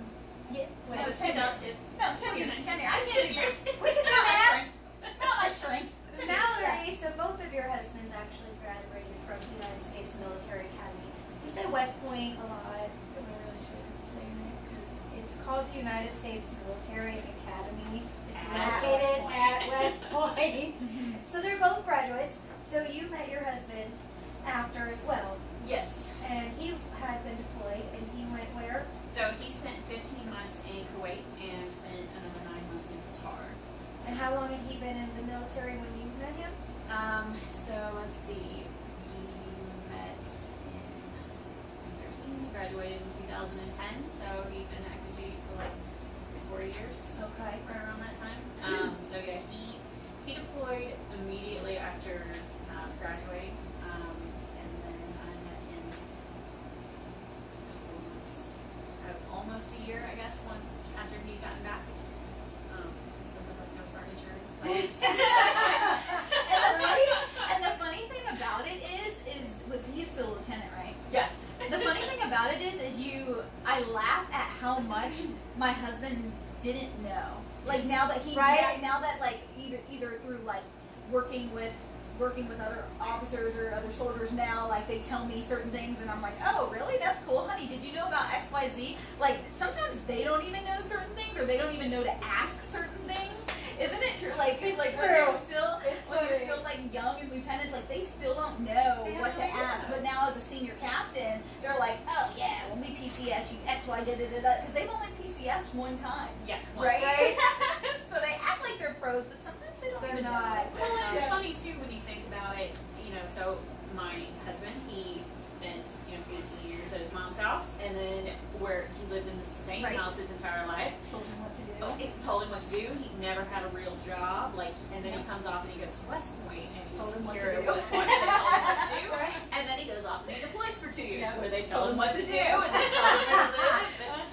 Yeah. Well, no, it's ten years. years. No, it's ten years. Ten years. I ten years. We can not my strength. Not my strength. Mallory, so both of your husbands actually graduated from the United States Military Academy. We say West Point a lot, but we really shouldn't say it because it's called the United States Military Academy. It's located at West Point. So they're both graduates. So you met your husband after as well. Yes. And he had been deployed, and he went where? So he spent fifteen months in Kuwait and spent another nine months in Qatar. And how long had he been in the military when you met him? Um, so let's see, we met in twenty thirteen, he graduated in two thousand ten, so he'd been active duty for like four years. Okay. Right around that time. Um, so yeah, he, he deployed immediately after graduate, um, and then year, I guess, one after he got back. Um, I still have like no furniture in his place. and, the funny, and the funny thing about it is, is was he still a lieutenant, right? Yeah. The funny thing about it is, is you, I laugh at how much my husband didn't know. Like now that he, right? yeah, now that like either either through like working with working with other officers or other soldiers now, like they tell me certain things and I'm like, oh really? That's cool, honey. Did you know about X Y Z? Like sometimes they don't even know certain things or they don't even know to ask certain things. Isn't it true? Like it's like true. when they're still it's when they're still like young and lieutenants, like they still don't know they what don't to know. ask. But now as a senior captain, they're like, oh yeah, when we P C S, you X Y da da da da, because they've only P C S one time. Yeah, once. right. So they act like they're pros, but sometimes they don't. They're even not. Know. Well, and it's yeah. funny too when you think about it. You know, so my husband, he spent you know fifteen years at his mom's house, and then where he lived in the same right. house his entire life. To do. Oh, it told him what to do. He never had a real job. Like, and then yeah. he comes off and he goes to West Point and he's told him what to do. Point, and, to do. Right. and then he goes off and he deploys for two years yeah. where they tell him what to do and they tell him where to live.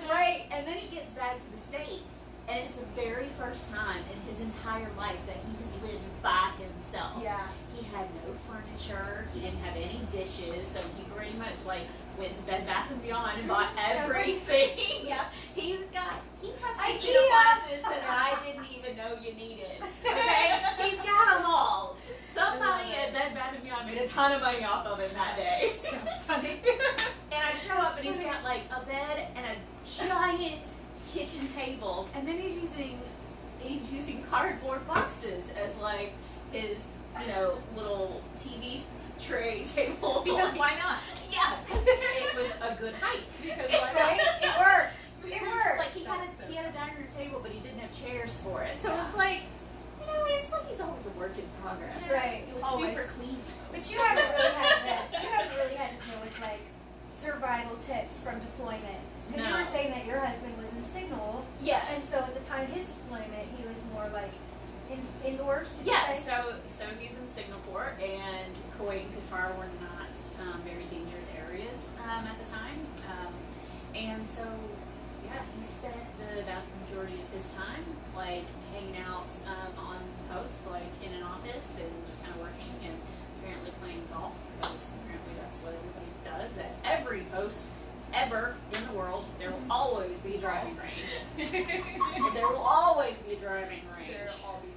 But, right. And then he gets back to the States, and it's the very first time in his entire life that he has lived by himself. Yeah. He had no furniture. He didn't have any dishes, so he pretty much like went to Bed Bath and Beyond and bought everything. yeah. He's got he has some devices that I didn't even know you needed. Okay, he's got them all. Somebody at Bed Bath and Beyond made a ton of money off of him that day. So funny. And I show up and he's got like a bed and a giant kitchen table, and then he's using he's using cardboard boxes as like his. You know, little T V tray table. Because why not? Yeah, because it was a good height. Because why right? not? It worked. It worked. Like he had a, he had a dining room table, but he didn't have chairs for it. So yeah. it's like, you know, it's like he's always a work in progress. Right. It was always. super clean. But you haven't really had that. You haven't really had to deal with like survival tips from deployment. Because no. you were saying that your husband was in Signal. Yeah. And so at the time his deployment, he was more like. In, indoors, did yeah, you say? so so he's in Signal Corps, and Kuwait and Qatar were not um, very dangerous areas um, at the time, um, and so yeah, he spent the vast majority of his time like hanging out um, on post, like in an office, and just kind of working, and apparently playing golf because apparently that's what everybody does at every post ever in the world. There will always be a driving range. There will always be a driving range. There will always.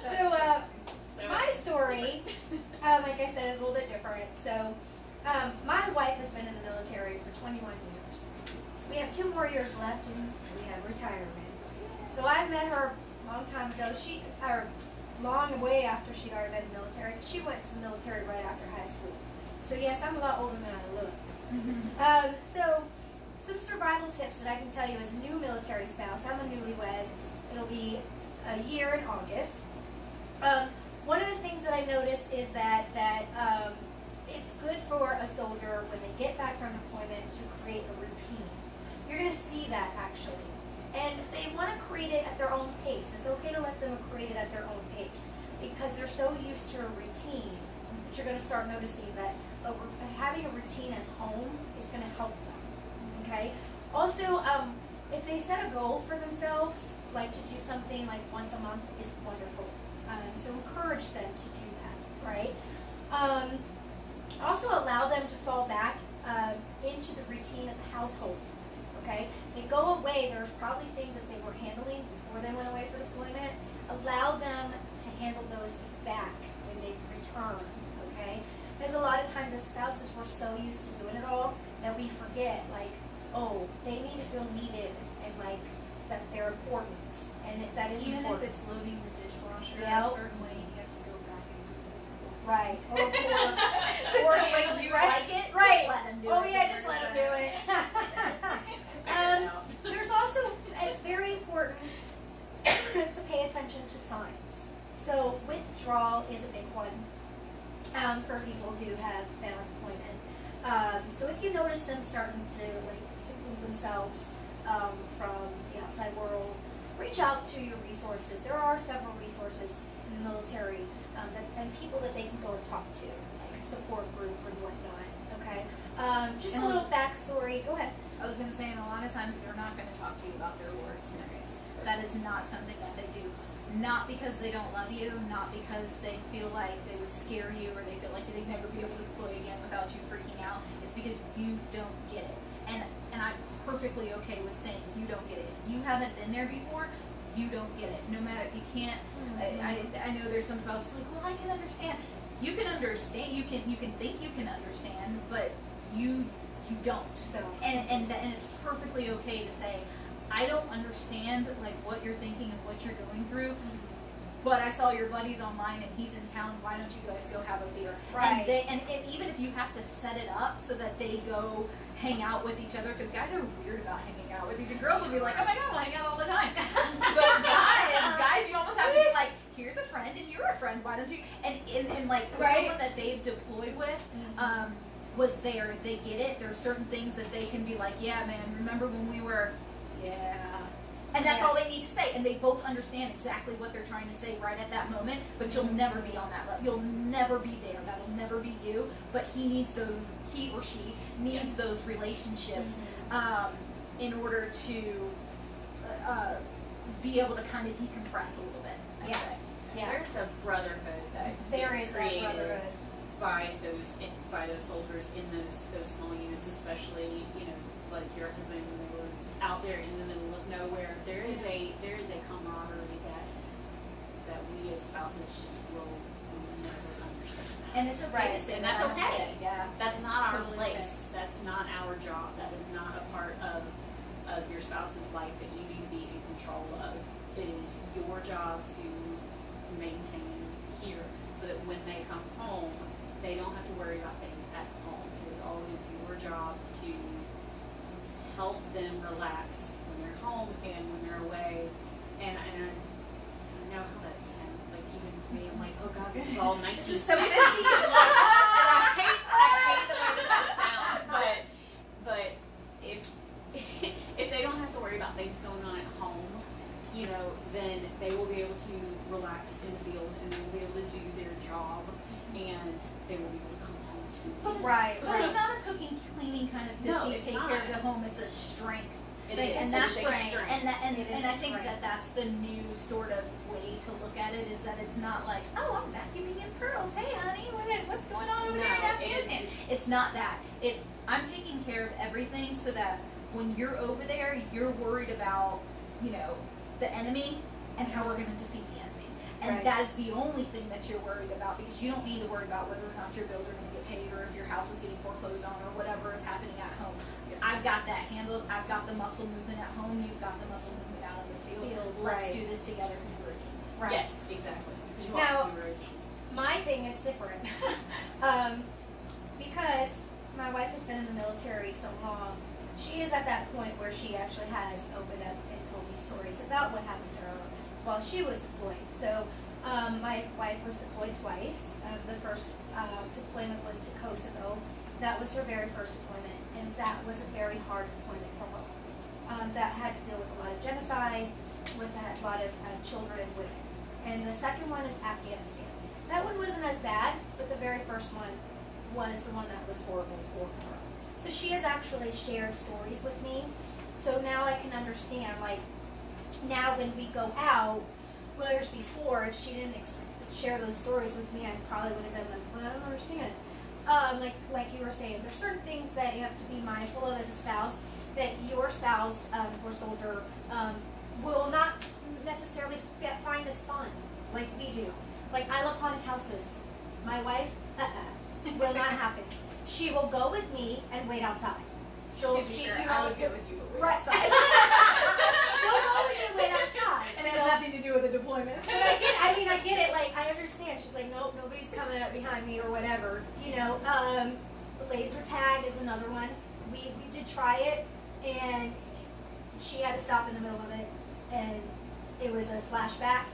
so, uh, so my story, uh, like I said, is a little bit different. So, um, my wife has been in the military for twenty-one years. So we have two more years left, and we have retirement. So I met her a long time ago. She, or long way after she'd already been in the military. She went to the military right after high school. So yes, I'm a lot older than I look. Mm-hmm. um, so. Some survival tips that I can tell you as a new military spouse. I'm a newlywed. It'll be a year in August. Um, one of the things that I noticed is that that um, it's good for a soldier when they get back from deployment to create a routine. You're going to see that actually, and they want to create it at their own pace. It's okay to let them create it at their own pace because they're so used to a routine that you're going to start noticing that uh, having a routine at home is going to help them. Okay. Also, um, if they set a goal for themselves, like to do something like once a month, is wonderful. Um, so encourage them to do that, right? Um, also, allow them to fall back um, into the routine of the household. Okay. They go away. There's probably things that they were handling before they went away for deployment. Allow them to handle those back when they return. Okay. Because a lot of times as spouses, we're so used to doing it all that we forget, like. Oh, they need to feel needed and like that they're important, and it, that is even important. If it's loading the dishwasher, yep. a certain way you have to go back and do it. Right. Or, or, or like you right. like it, right? Just let them do oh it yeah, just let them do it. um, there's also it's very important to pay attention to signs. So withdrawal is a big one um, for people who have been on deployment. Um, so if you notice them starting to like seclude themselves um, from the outside world, reach out to your resources. There are several resources in the military um, that, and people that they can go and talk to, like a support group and whatnot. Okay. Um, just and a little backstory. Go ahead. I was going to say, and a lot of times they're not going to talk to you about their war experience. That is not something that they do. Not because they don't love you, not because they feel like they would scare you or they feel like they'd never be able to deploy again without you freaking out. It's because you don't get it. And and I'm perfectly okay with saying you don't get it. If you haven't been there before, you don't get it. No matter, you can't, mm-hmm. I, I, I know there's some spouses like, well, I can understand. You can understand, you can you can think you can understand, but you you don't. So. And, and, and it's perfectly okay to say, I don't understand like what you're thinking and what you're going through, but I saw your buddies online and he's in town. Why don't you guys go have a beer? Right. And, they, and it, even if you have to set it up so that they go hang out with each other, because guys are weird about hanging out with each other. Girls will be like, oh my god, I hang out all the time. But guys, guys, you almost have to be like, here's a friend and you're a friend. Why don't you? And and, and like right? Someone that they've deployed with. Mm-hmm. um, was there? They get it. There are certain things that they can be like, yeah, man. Remember when we were. Yeah. And that's yeah. all they need to say. And they both understand exactly what they're trying to say right at that moment, but you'll never be on that level. You'll never be there. That'll never be you. But he needs those, he or she needs yes. those relationships mm-hmm. um, in order to uh, be able to kind of decompress a little bit. Yeah. yeah. There's a brotherhood that there is created that brotherhood. by those in, by those soldiers in those those small units, especially, you know, like your husband and out there in the middle of nowhere, there is a there is a camaraderie that that we as spouses just will, will never understand. That. And it's a right, yes, and that's okay. Yeah, that's not our place. Okay. That's not our job. That is not a part of of your spouse's life that you need to be in control of. It is your job to maintain here, so that when they come home, they don't have to worry about things at home. It is always your job to help them relax when they're home and when they're away. And, and I know how that sounds. Like, even to me, I'm like, oh god, this is all nineteen fifties. This is so fifties. And I hate, I hate the way that that sounds. But, but if if they don't have to worry about things going on at home, you know, then they will be able to relax in the field and they will be able to do their job and they will be able to come home too. But, right. But right. It's not a cooking cleaning kind of fifties. No, take not. care of the home. It's a strength. It like, is. And that's strength. strength. And that, and, it and is I think strength. that that's the new sort of way to look at it, is that it's not like, oh, I'm vacuuming in pearls. Hey, honey, what, what's going on over no, there in Afghanistan? It it's not that. It's I'm taking care of everything so that when you're over there, you're worried about, you know, the enemy and how we're going to defeat the enemy. And right. that is the only thing that you're worried about, because you don't need to worry about whether or not your bills are going to get paid or if your house is getting foreclosed on or whatever is happening at home. I've got that handled. I've got the muscle movement at home. You've got the muscle movement out in the field. field. Let's right. do this together because we're a team. Right. Yes, exactly. Because you now, we're a team. My thing is different um, because my wife has been in the military so long. She is at that point where she actually has opened up and told me stories about what happened to her while she was deployed. So um, my wife was deployed twice. Um, the first uh, deployment was to Kosovo. That was her very first deployment, and that was a very hard deployment for her. Um, that had to deal with a lot of genocide, with a lot of uh, children and women. And the second one is Afghanistan. That one wasn't as bad, but the very first one was the one that was horrible for her. So she has actually shared stories with me. So now I can understand, like, now when we go out, whereas before, if she didn't ex share those stories with me, I probably would have been like, well, I don't understand. Um, like like you were saying, there's certain things that you have to be mindful of as a spouse, that your spouse um, or soldier um, will not necessarily get, find as fun, like we do. Like, I love haunted houses. My wife, uh-uh, will not happen. She will go with me and wait outside. She'll, she, you know, I would go with you, but wait right. outside. She'll go with me and wait outside. And it has nothing to do with the deployment. But I get, I mean, I get it. Like, I understand. She's like, nope, nobody's coming up behind me or whatever. You know, um, laser tag is another one. We, we did try it, and she had to stop in the middle of it, and it was a flashback,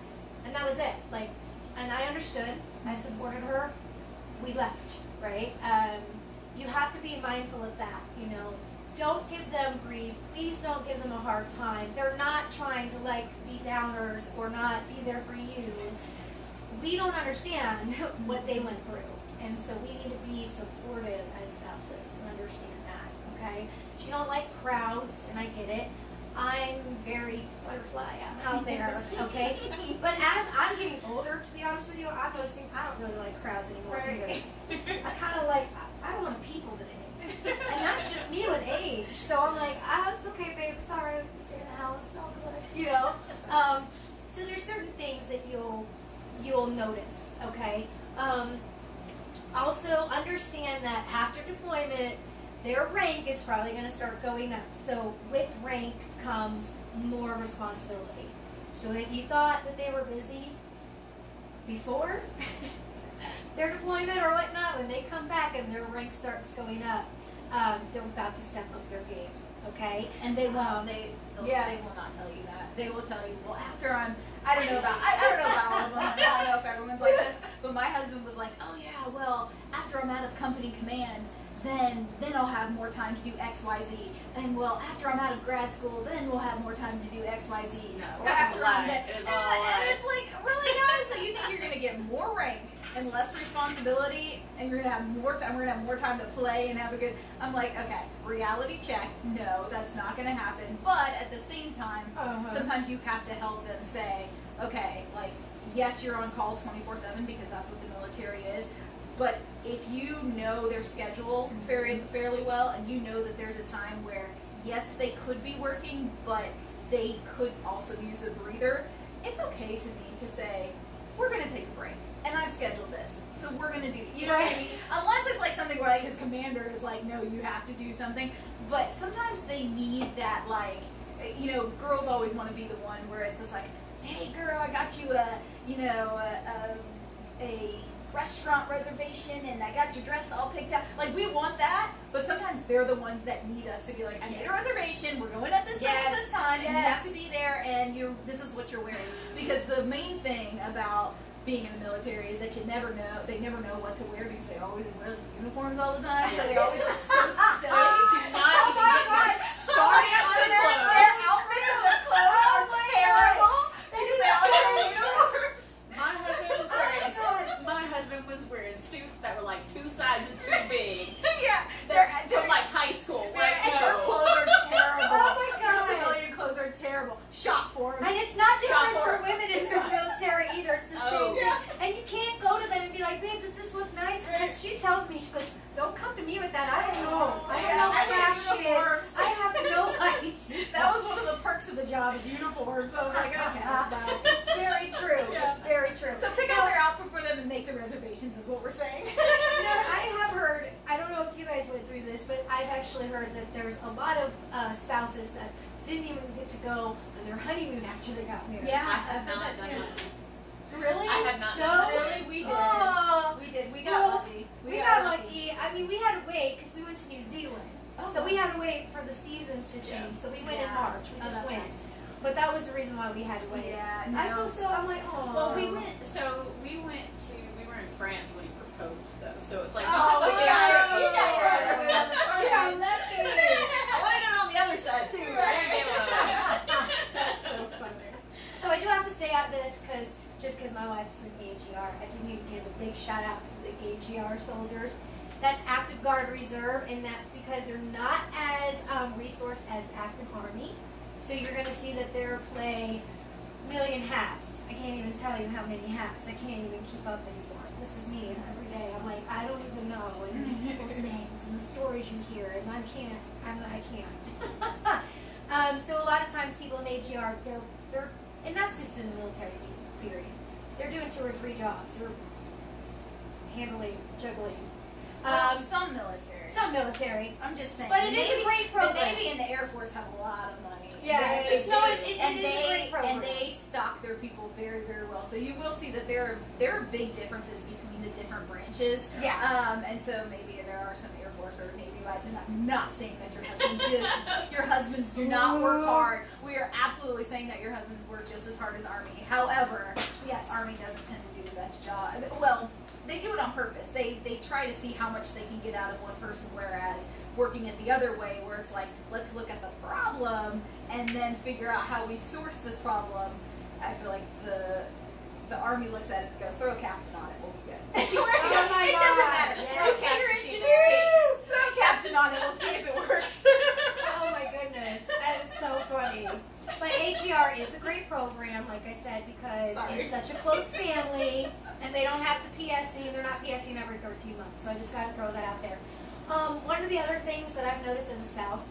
and that was it. Like, and I understood. I supported her. We left, right? Um, you have to be mindful of that, you know. Don't give them grief. Please don't give them a hard time. They're not trying to, like, be downers or not be there for you. We don't understand what they went through. And so we need to be supportive as spouses and understand that, okay? So you don't like crowds, and I get it. I'm very butterfly out there, okay? But as I'm getting older, to be honest with you, I'm noticing I don't really like crowds anymore right. either. I kind of like, I, I don't want people today. And that's just me with age. So I'm like, ah, it's okay, babe, it's all right, stay in the house, it's all good, you know? Um, so there's certain things that you'll, you'll notice, okay? Um, also, understand that after deployment, their rank is probably going to start going up. So with rank comes more responsibility. So if you thought that they were busy before their deployment or whatnot, when they come back and their rank starts going up, um, they're about to step up their game. Okay? And they will. Um, they yeah. They will not tell you that. They will tell you, well, after I'm, I don't know about, I, I don't know about all of them. I don't know if everyone's like this. But my husband was like, oh yeah, well, after I'm out of company command, Then, then I'll have more time to do X, Y, Z. And well, after I'm out of grad school, then we'll have more time to do X, Y, Z. No, or after I'm that, it's and, and it's like, really, guys? So you think you're gonna get more rank and less responsibility, and you're gonna have more time? We're gonna have more time to play and have a good. I'm like, okay, reality check. No, that's not gonna happen. But at the same time, uh-huh. sometimes you have to help them say, okay, like, yes, you're on call twenty-four seven because that's what the military is. But if you know their schedule fairly, fairly well, and you know that there's a time where, yes, they could be working, but they could also use a breather, it's okay to me to say, we're going to take a break, and I've scheduled this, so we're going to do, you know what I mean? Unless it's like something where like his commander is like, no, you have to do something. But sometimes they need that, like, you know, girls always want to be the one where it's just like, hey, girl, I got you a, you know, a, a, a restaurant reservation, and I got your dress all picked out. Like, we want that, but sometimes they're the ones that need us to be like, I need a reservation, we're going at this yes. time, this time, yes. and you have to be there, and you this is what you're wearing. Because the main thing about being in the military is that you never know, they never know what to wear because they always wear uniforms all the time, so they always look so silly. Do not oh my God, starting on their, their outfits and their clothes are terrible because they always wear uniforms. My husband was wearing oh my, my husband was wearing suits that were like two sizes too big. Yeah, they're, they're from like high school. Right? And no. Their clothes are terrible. Oh my God, your civilian clothes are terrible. Shop for them. And it's not different for, for women in the military either. It's the oh. same thing. Yeah. And you can't go to them and be like, babe, does this look nice? Because she tells me, she goes, don't come to me with that. I don't know. I don't know fashion. I have no idea. That was one of the perks of the job is uniforms. I was like, okay. Uh, it's very true. Yeah. It's very true. So pick out their outfit for them and make the reservations is what we're saying. No, I have heard, I don't know if you guys went through this, but I've actually heard that there's a lot of uh, spouses that didn't even get to go on their honeymoon after they got married. Yeah, I have not done that. Really? I have not. No, really, we did. Oh. We did. We got well, lucky. We, we got, got lucky. lucky. I mean, we had to wait because we went to New Zealand, oh. so we had to wait for the seasons to change. So we went yeah. in March. We oh, just went. Nice. But that was the reason why we had to wait. Yeah. No. I feel so. I'm like, oh. Well, we went. So we went to. We were in France when he proposed, though. So it's like. Oh, we got lucky. I want to go on the other side too, right? That's so funny. So I do have to say out this because. Just because my wife's in the A G R, I do need to give a big shout out to the A G R soldiers. That's active guard reserve, and that's because they're not as um, resourced as active army. So you're going to see that they're playing a million hats. I can't even tell you how many hats. I can't even keep up anymore. This is me every day. I'm like, I don't even know, and these people's names and the stories you hear, and I can't. I'm, I can't. um, so a lot of times people in A G R, they're they're, and that's just in the military. Period. They're doing two or three jobs. They're handling, juggling. Well, um, some military. Some military. I'm just saying. But it is a great program. The Navy and the Air Force have a lot of money. Yeah. They, just know it, it, and it is they, a great program. And they stock their people very, very well. So you will see that there are, there are big differences between the different branches. Yeah. Um, and so maybe there are some Air Force or Navy wives, and I'm not saying that your husband did. Your husbands do not work hard. We are absolutely saying that your husbands work just as hard as Army. However, yes, Army doesn't tend to do the best job. Well, they do it on purpose. They they try to see how much they can get out of one person, whereas working it the other way, where it's like, let's look at the problem and then figure out how we source this problem. I feel like the the Army looks at it and goes, throw a captain on it, we'll be good. Oh my it God. Doesn't matter. Just yeah. throw a captain. Yes. Throw a captain on it, we'll see if it works. Oh my goodness. That is so funny. But A G R is a great program, like I said, because Sorry. It's such a close family, and they don't have to P S E. They're not PSEing every thirteen months, so I just got to throw that out there. Um, one of the other things that I've noticed as a spouse,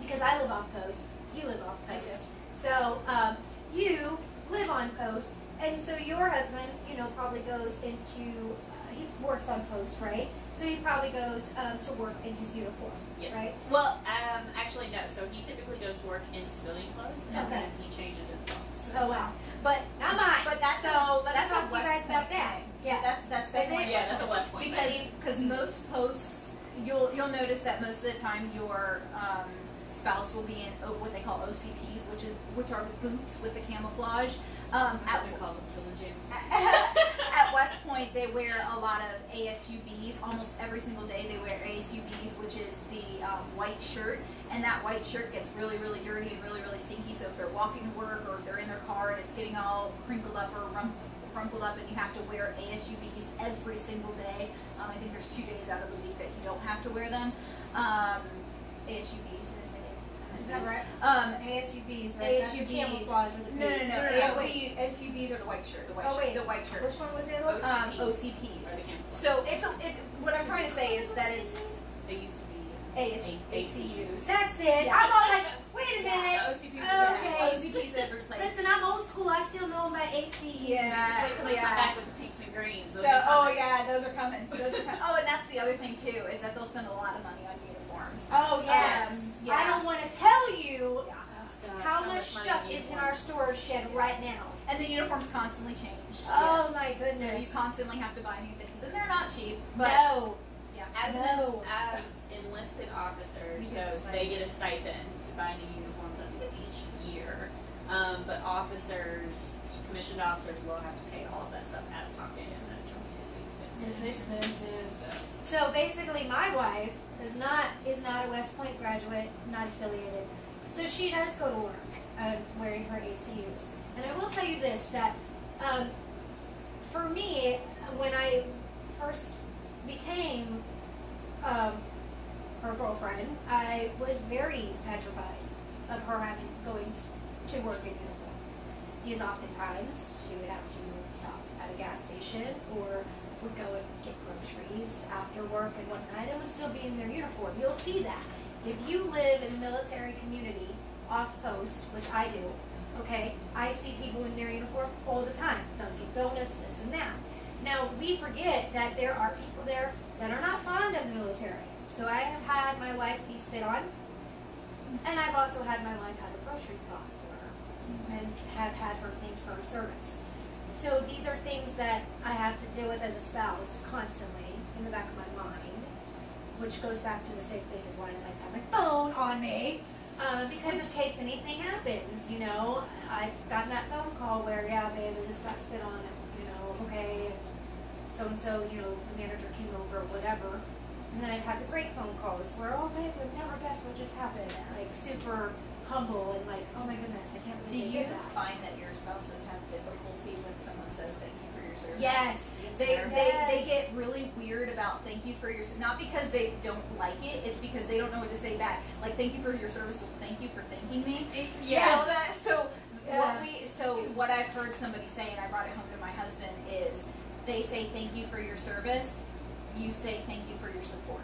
because I live off post, you live off post. I do. So um, you live on post, and so your husband, you know, probably goes into, uh, he works on post, right? So he probably goes um, to work in his uniform, yeah. right? Well, um, actually, no. So he typically goes to work in civilian clothes, and okay. then he changes himself. So oh, wow. But not mine. But that's so, but that's talk to you guys about that. Yeah, that's that's definitely yeah, that's a West Point because because most posts, you'll you'll notice that most of the time your um, spouse will be in what they call O C Ps, which is which are boots with the camouflage. Um, at, call them at, at West Point, they wear a lot of A S U Bs. Almost every single day, they wear A S U Bs, which is the um, white shirt. And that white shirt gets really, really dirty and really, really stinky. So if they're walking to work or if they're in their car and it's getting all crinkled up or rump crumpled up, and you have to wear A S U Bs every single day. Um, I think there's two days out of the week that you don't have to wear them. Um, A S U Bs. Is that right? Um, A S U Bs, right? A S U Bs. Camouflage or the no, no, no. A S U B, A S U Bs are the white shirt. The white oh, shirt. Wait. The white shirt. Which one was it? O C Ps. Um, O C Ps. So it's a, it, what I'm trying to say is that it's they used to be A C Us. That's it. Yeah. I'm all like, wait a minute. Yeah, O C Ps are okay. O C Ps have replaced. Listen, I'm old school. I still know about A C Us. Yeah. So yeah. Come back with the pinks and greens. Those so oh yeah, those are coming. Those are coming. Oh, and that's the other thing too is that they'll spend a lot of money on you. Oh yes, um, yeah. I don't want to tell you yeah. oh, how so much, much stuff is in our storage shed yeah. right now. And the uniforms constantly change. Oh yes. My goodness! So you constantly have to buy new things, and they're not cheap. But no, yeah, as no. as enlisted officers, yes. so they get a stipend to buy new uniforms. I think it's each year. Um, but officers, commissioned officers, will have to pay all of that stuff out of pocket, and that is expensive. It's expensive. So, so basically, my wife. Is not is not a West Point graduate, not affiliated. So she does go to work uh, wearing her A C Us. And I will tell you this, that um, for me, when I first became um, her girlfriend, I was very petrified of her having going to work in uniform. Because oftentimes she would have to stop at a gas station or would go and get groceries after work and whatnot, and would still be in their uniform. You'll see that. If you live in a military community off post, which I do, okay, I see people in their uniform all the time. Dunkin' Donuts, this and that. Now, we forget that there are people there that are not fond of the military. So I have had my wife be spit on, and I've also had my wife have a grocery cart for her, and have had her thanked for her service. So these are things that I have to deal with as a spouse constantly in the back of my mind, which goes back to the same thing as why did I have my phone on me? Uh, because which, in case anything happens, you know, I've gotten that phone call where, yeah, babe, I just got spit on, you know, okay, so-and-so, you know, the manager came over, whatever. And then I've had the great phone calls where, oh, babe, we've never guessed what just happened. Like, super humble and like, oh my goodness, I can't believe that. Do you find that your spouses have difficulty when someone says thank you for your service? Yes. They, they, they get really weird about thank you for your service. Not because they don't like it, it's because they don't know what to say back. Like, thank you for your service, well, thank you for thanking me. Yeah. So, that, so, yeah. What we, so what I've heard somebody say, and I brought it home to my husband, is they say thank you for your service, you say thank you for your support.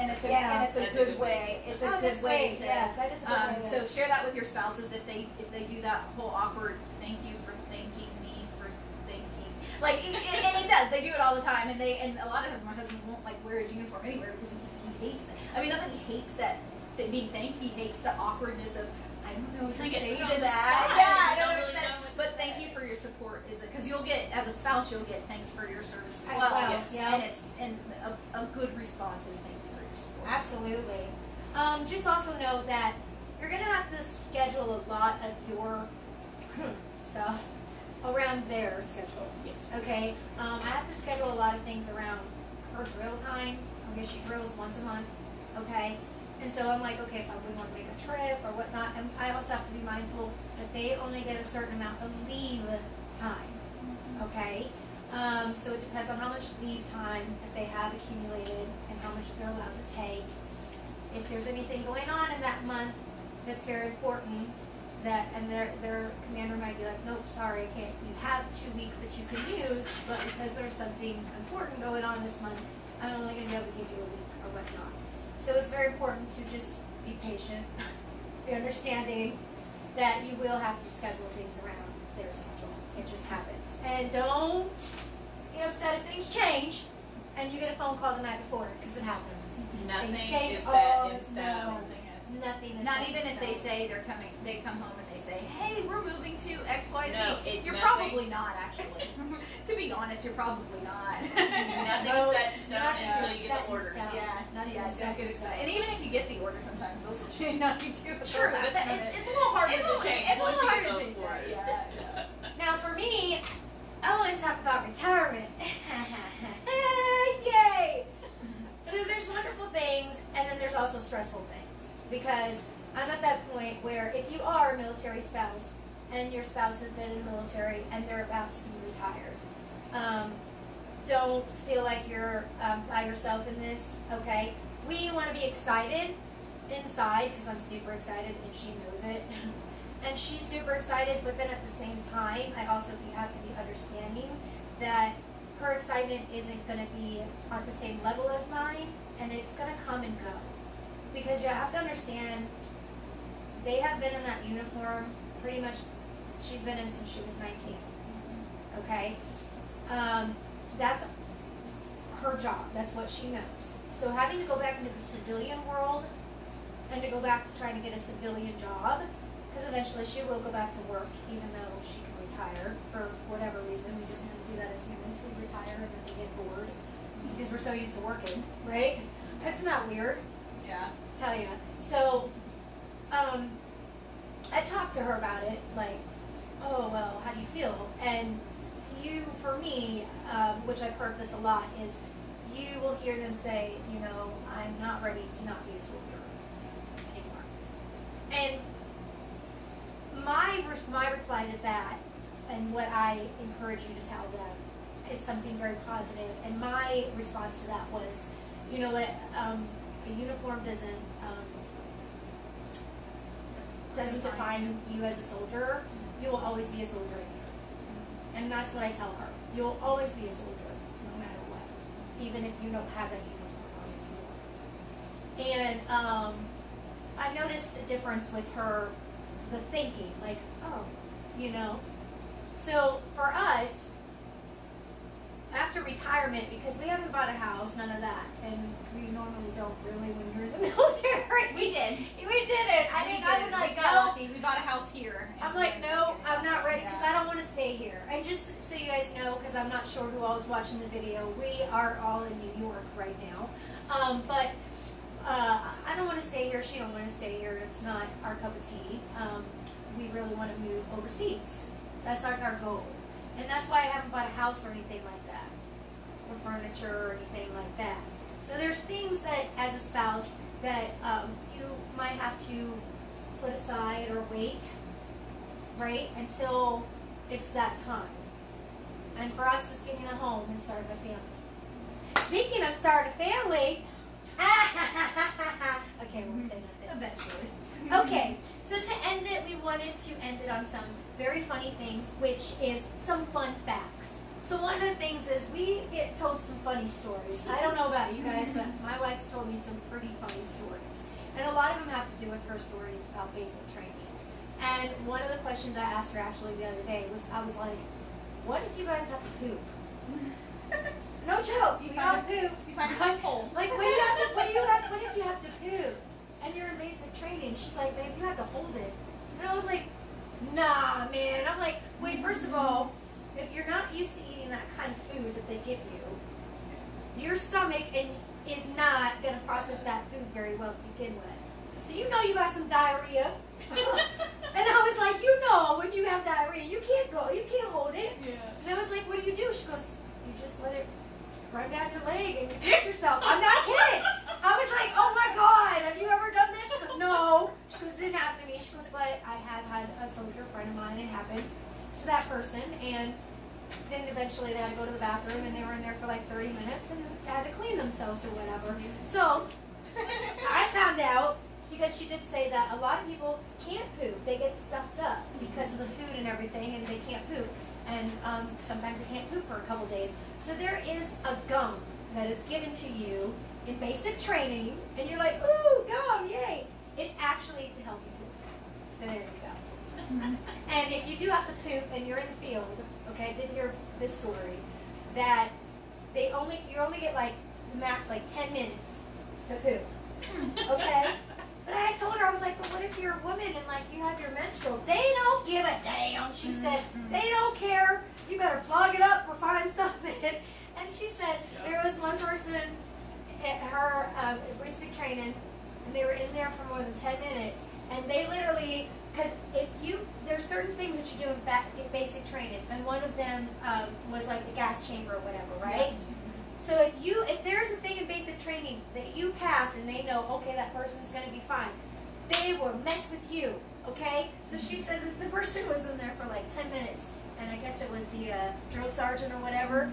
And it's a, yeah. and it's a good way. It's a oh, good way to. Yeah, that is a good um, way. So share that with your spouses if they if they do that whole awkward thank you for thanking me for thanking. Like it, and, and it does. They do it all the time, and they and a lot of them, my husband won't like wear his uniform anywhere because he, he hates that. I mean, not that he hates that, that being thanked. He hates the awkwardness of I don't know what to say to that. Yeah, I don't understand. But thank you for your support, is it? Because you'll get, as a spouse, you'll get thanks for your service as well. Yes. Yeah. And it's and a, a good response is thank you. Absolutely. Um, just also know that you're going to have to schedule a lot of your stuff around their schedule. Yes. Okay? Um, I have to schedule a lot of things around her drill time. I guess she drills once a month. Okay? And so I'm like, okay, if I would want to make a trip or whatnot, and I also have to be mindful that they only get a certain amount of leave time. Um, so it depends on how much leave time that they have accumulated and how much they're allowed to take. If there's anything going on in that month that's very important, that and their their commander might be like, nope, sorry, I can't. You have two weeks that you can use, but because there's something important going on this month, I'm only going to be able to give you a week or whatnot. So it's very important to just be patient, be understanding that you will have to schedule things around their schedule. It just happens. And don't get upset if things change and you get a phone call the night before, because it happens. Nothing change. Is set in stone. Nothing is Not even if they say they're coming, they come home and they say, hey, we're moving to X Y Z. No, it, you're nothing. Probably not, actually. To be honest, you're probably not. Nothing is set in stone until you get the orders. Yeah, nothing yeah, is set in stone. And even if you get the order, sometimes they'll change nothing too. True, but it's, it's a little harder it's to little, change. It's a little harder to change. Yeah. Yeah. Now, for me, I want to talk about retirement. Yay! So there's wonderful things, and then there's also stressful things. Because I'm at that point where if you are a military spouse and your spouse has been in the military and they're about to be retired, um, don't feel like you're um, by yourself in this, okay? We want to be excited inside, because I'm super excited and she knows it. And she's super excited, but then at the same time, I also have to be understanding that her excitement isn't going to be on the same level as mine, and it's going to come and go. Because you have to understand, they have been in that uniform pretty much, she's been in since she was nineteen, okay? Um, that's her job, that's what she knows. So having to go back into the civilian world and to go back to trying to get a civilian job, because eventually she will go back to work even though she can retire for whatever reason. We just have to do that as humans. We retire and then we get bored because we're so used to working, right? That's not weird. Yeah. Tell you. So, um, I talked to her about it, like, oh, well, how do you feel? And you, for me, um, which I've heard this a lot, is you will hear them say, you know, I'm not ready to not be a soldier anymore. And my, my reply to that, and what I encourage you to tell them, is something very positive. And my response to that was, you know what, um, a uniform doesn't um, doesn't define you as a soldier. You will always be a soldier in you. And that's what I tell her. You'll always be a soldier, no matter what, even if you don't have that uniform on anymore. And um, I noticed a difference with her, the thinking, like, oh, you know. So for us, after retirement, because we haven't bought a house, none of that, and we normally don't really when you're in the military. We did. We did it. I didn't. I did not. We got lucky. We bought a house here. I'm like, no, I'm not ready because I don't want to stay here. And just so you guys know, because I'm not sure who all is watching the video, we are all in New York right now. Um, but uh, I don't want to stay here. She don't want to stay here. It's not our cup of tea. Um, we really want to move overseas. That's our, our goal, and that's why I haven't bought a house or anything like that. Furniture or anything like that. So there's things that, as a spouse, that um, you might have to put aside or wait, right, until it's that time. And for us, it's getting a home and starting a family. Speaking of starting a family, okay, we'll say nothing. Eventually. Okay, so to end it, we wanted to end it on some very funny things, which is some fun facts. So one of the things is we get told some funny stories. I don't know about you guys, but my wife's told me some pretty funny stories. And a lot of them have to do with her stories about basic training. And one of the questions I asked her actually the other day was, I was like, what if you guys have to poop? No joke, you gotta poop. You find a hole. Like, what do you have to, what do you have, what if you have to poop? And you're in basic training. She's like, babe, you have to hold it. And I was like, nah, man. I'm like, wait, first of all, if you're not used to eating that kind of food that they give you, your stomach and is not going to process that food very well to begin with. So you know you got some diarrhea. And I was like, you know when you have diarrhea, you can't go, you can't hold it. Yeah. And I was like, what do you do? She goes, you just let it run down your leg and you pick yourself. I'm not kidding. I was like, oh my God, have you ever done that? She goes, no. She goes, it didn't happen to me. She goes, but I have had a soldier friend of mine, it happened. That person, and then eventually they had to go to the bathroom, and they were in there for like thirty minutes, and they had to clean themselves or whatever. So I found out, because she did say that a lot of people can't poop. They get stuffed up because of the food and everything, and they can't poop. And um, sometimes they can't poop for a couple days. So there is a gum that is given to you in basic training, and you're like, ooh, gum, yay. It's actually to help you poop. There you go. And if you do have to poop and you're in the field, okay, I did hear this story, that they only you only get like max like ten minutes to poop, okay? But I told her, I was like, but what if you're a woman and like you have your menstrual? They don't give a damn. She mm-hmm. said, they don't care. You better plug it up or find something. And she said, yep. There was one person at her um, basic training, and they were in there for more than ten minutes. And they literally, because if you, there's certain things that you do in ba basic training. And one of them um, was like the gas chamber or whatever, right? Yep. So if you, if there's a thing in basic training that you pass and they know, okay, that person's going to be fine, they will mess with you, okay? So she said that the person was in there for like ten minutes, and I guess it was the uh, drill sergeant or whatever,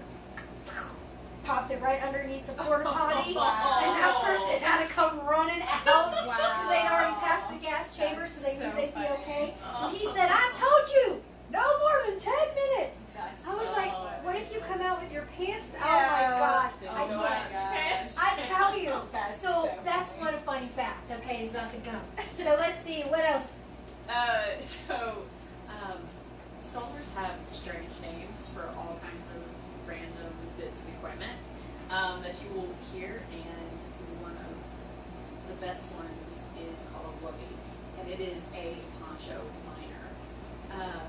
popped it right underneath the porta potty, wow. And that person had to come running out because wow. They'd already passed the gas chamber, that's so they knew so they'd funny. Be okay. And he said, I told you! No more than ten minutes. That's I was so like, funny. What if you come out with your pants? Yeah. Oh my God, oh I can't. My I tell you. That's so, so that's funny. What a funny fact, okay, is about the gum. So let's see, what else? Uh, so, um, soldiers have strange names for all kinds of random bits of equipment um, that you will hear, and one of the best ones is called a whoopee, and it is a poncho liner. Uh,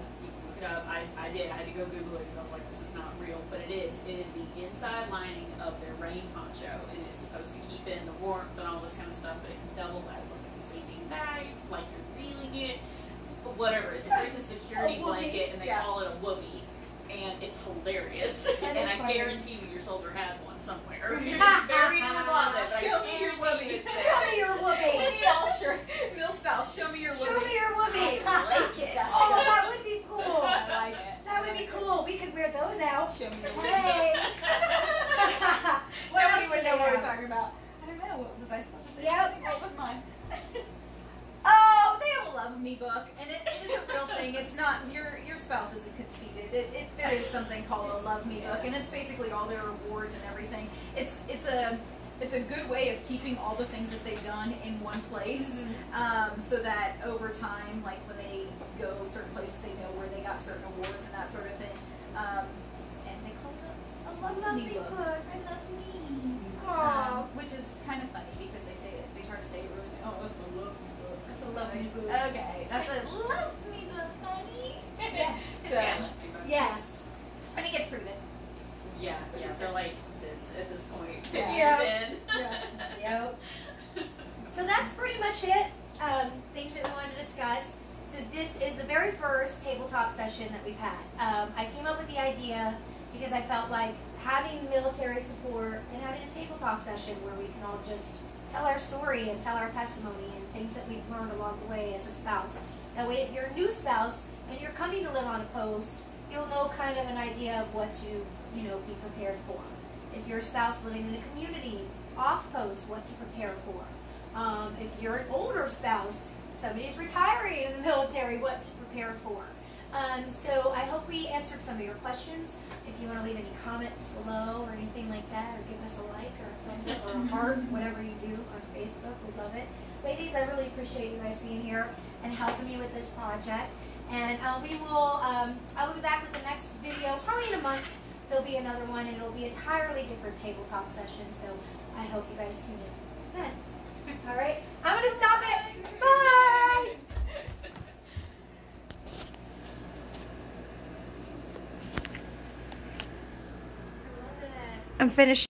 Uh, I, I did. I had to go Google it because I was like, this is not real, but it is. It is the inside lining of their rain poncho, and it's supposed to keep in the warmth and all this kind of stuff, but it can double as like a sleeping bag, like you're feeling it, but whatever. It's a freaking security blanket, and they yeah. call it a whoopee, and it's hilarious. And I funny. Guarantee you your soldier has one somewhere. It's buried in the closet, but show I guarantee me your whoopee. Show me your whoopee. All sure. Mill style, show me your whoopee. Show me your whoopee. I like it. Oh, that would be cool. I like it. That would be cool. We could wear those out. Show me your whoopee. Hey. Nobody would know what we're talking about. I don't know. What was I supposed to say? Yep. What was mine? Oh, they have a love me book, and it is a real thing. It's not your your spouse isn't conceited. It, it there is something called a love me yeah. book, and it's basically all their awards and everything. It's it's a it's a good way of keeping all the things that they've done in one place, mm-hmm. um, so that over time, like when they go certain places, they know where they got certain awards and that sort of thing. Um, and they call it a love, love me book. book. I love me, um, which is kind of funny because they say it, they try to say it really. Oh, that's the love me book. That's a love me book. Okay, that's I a love me book, honey. Yes. So, yeah, yes. I think it's proven. Yeah, because yeah, they're like. At this point, ten yeah. years in. Yep. Yep. So that's pretty much it. Um, things that we wanted to discuss. So this is the very first tabletop session that we've had. Um, I came up with the idea because I felt like having military support and having a tabletop session where we can all just tell our story and tell our testimony and things that we've learned along the way as a spouse. That way, if you're a new spouse and you're coming to live on a post, you'll know kind of an idea of what to, you know, be prepared for. If you're a spouse living in a community, off-post, what to prepare for. Um, if you're an older spouse, somebody's retiring in the military, what to prepare for. Um, so I hope we answered some of your questions. If you want to leave any comments below or anything like that, or give us a like or a thumbs up or a heart, whatever you do on Facebook, we love it. Ladies, I really appreciate you guys being here and helping me with this project. And uh, we will, um, I will be back with the next video, probably in a month. There'll be another one, and it'll be an entirely different tabletop session, so I hope you guys tune in then. All right, I'm going to stop it. Bye! I love it. I'm finished.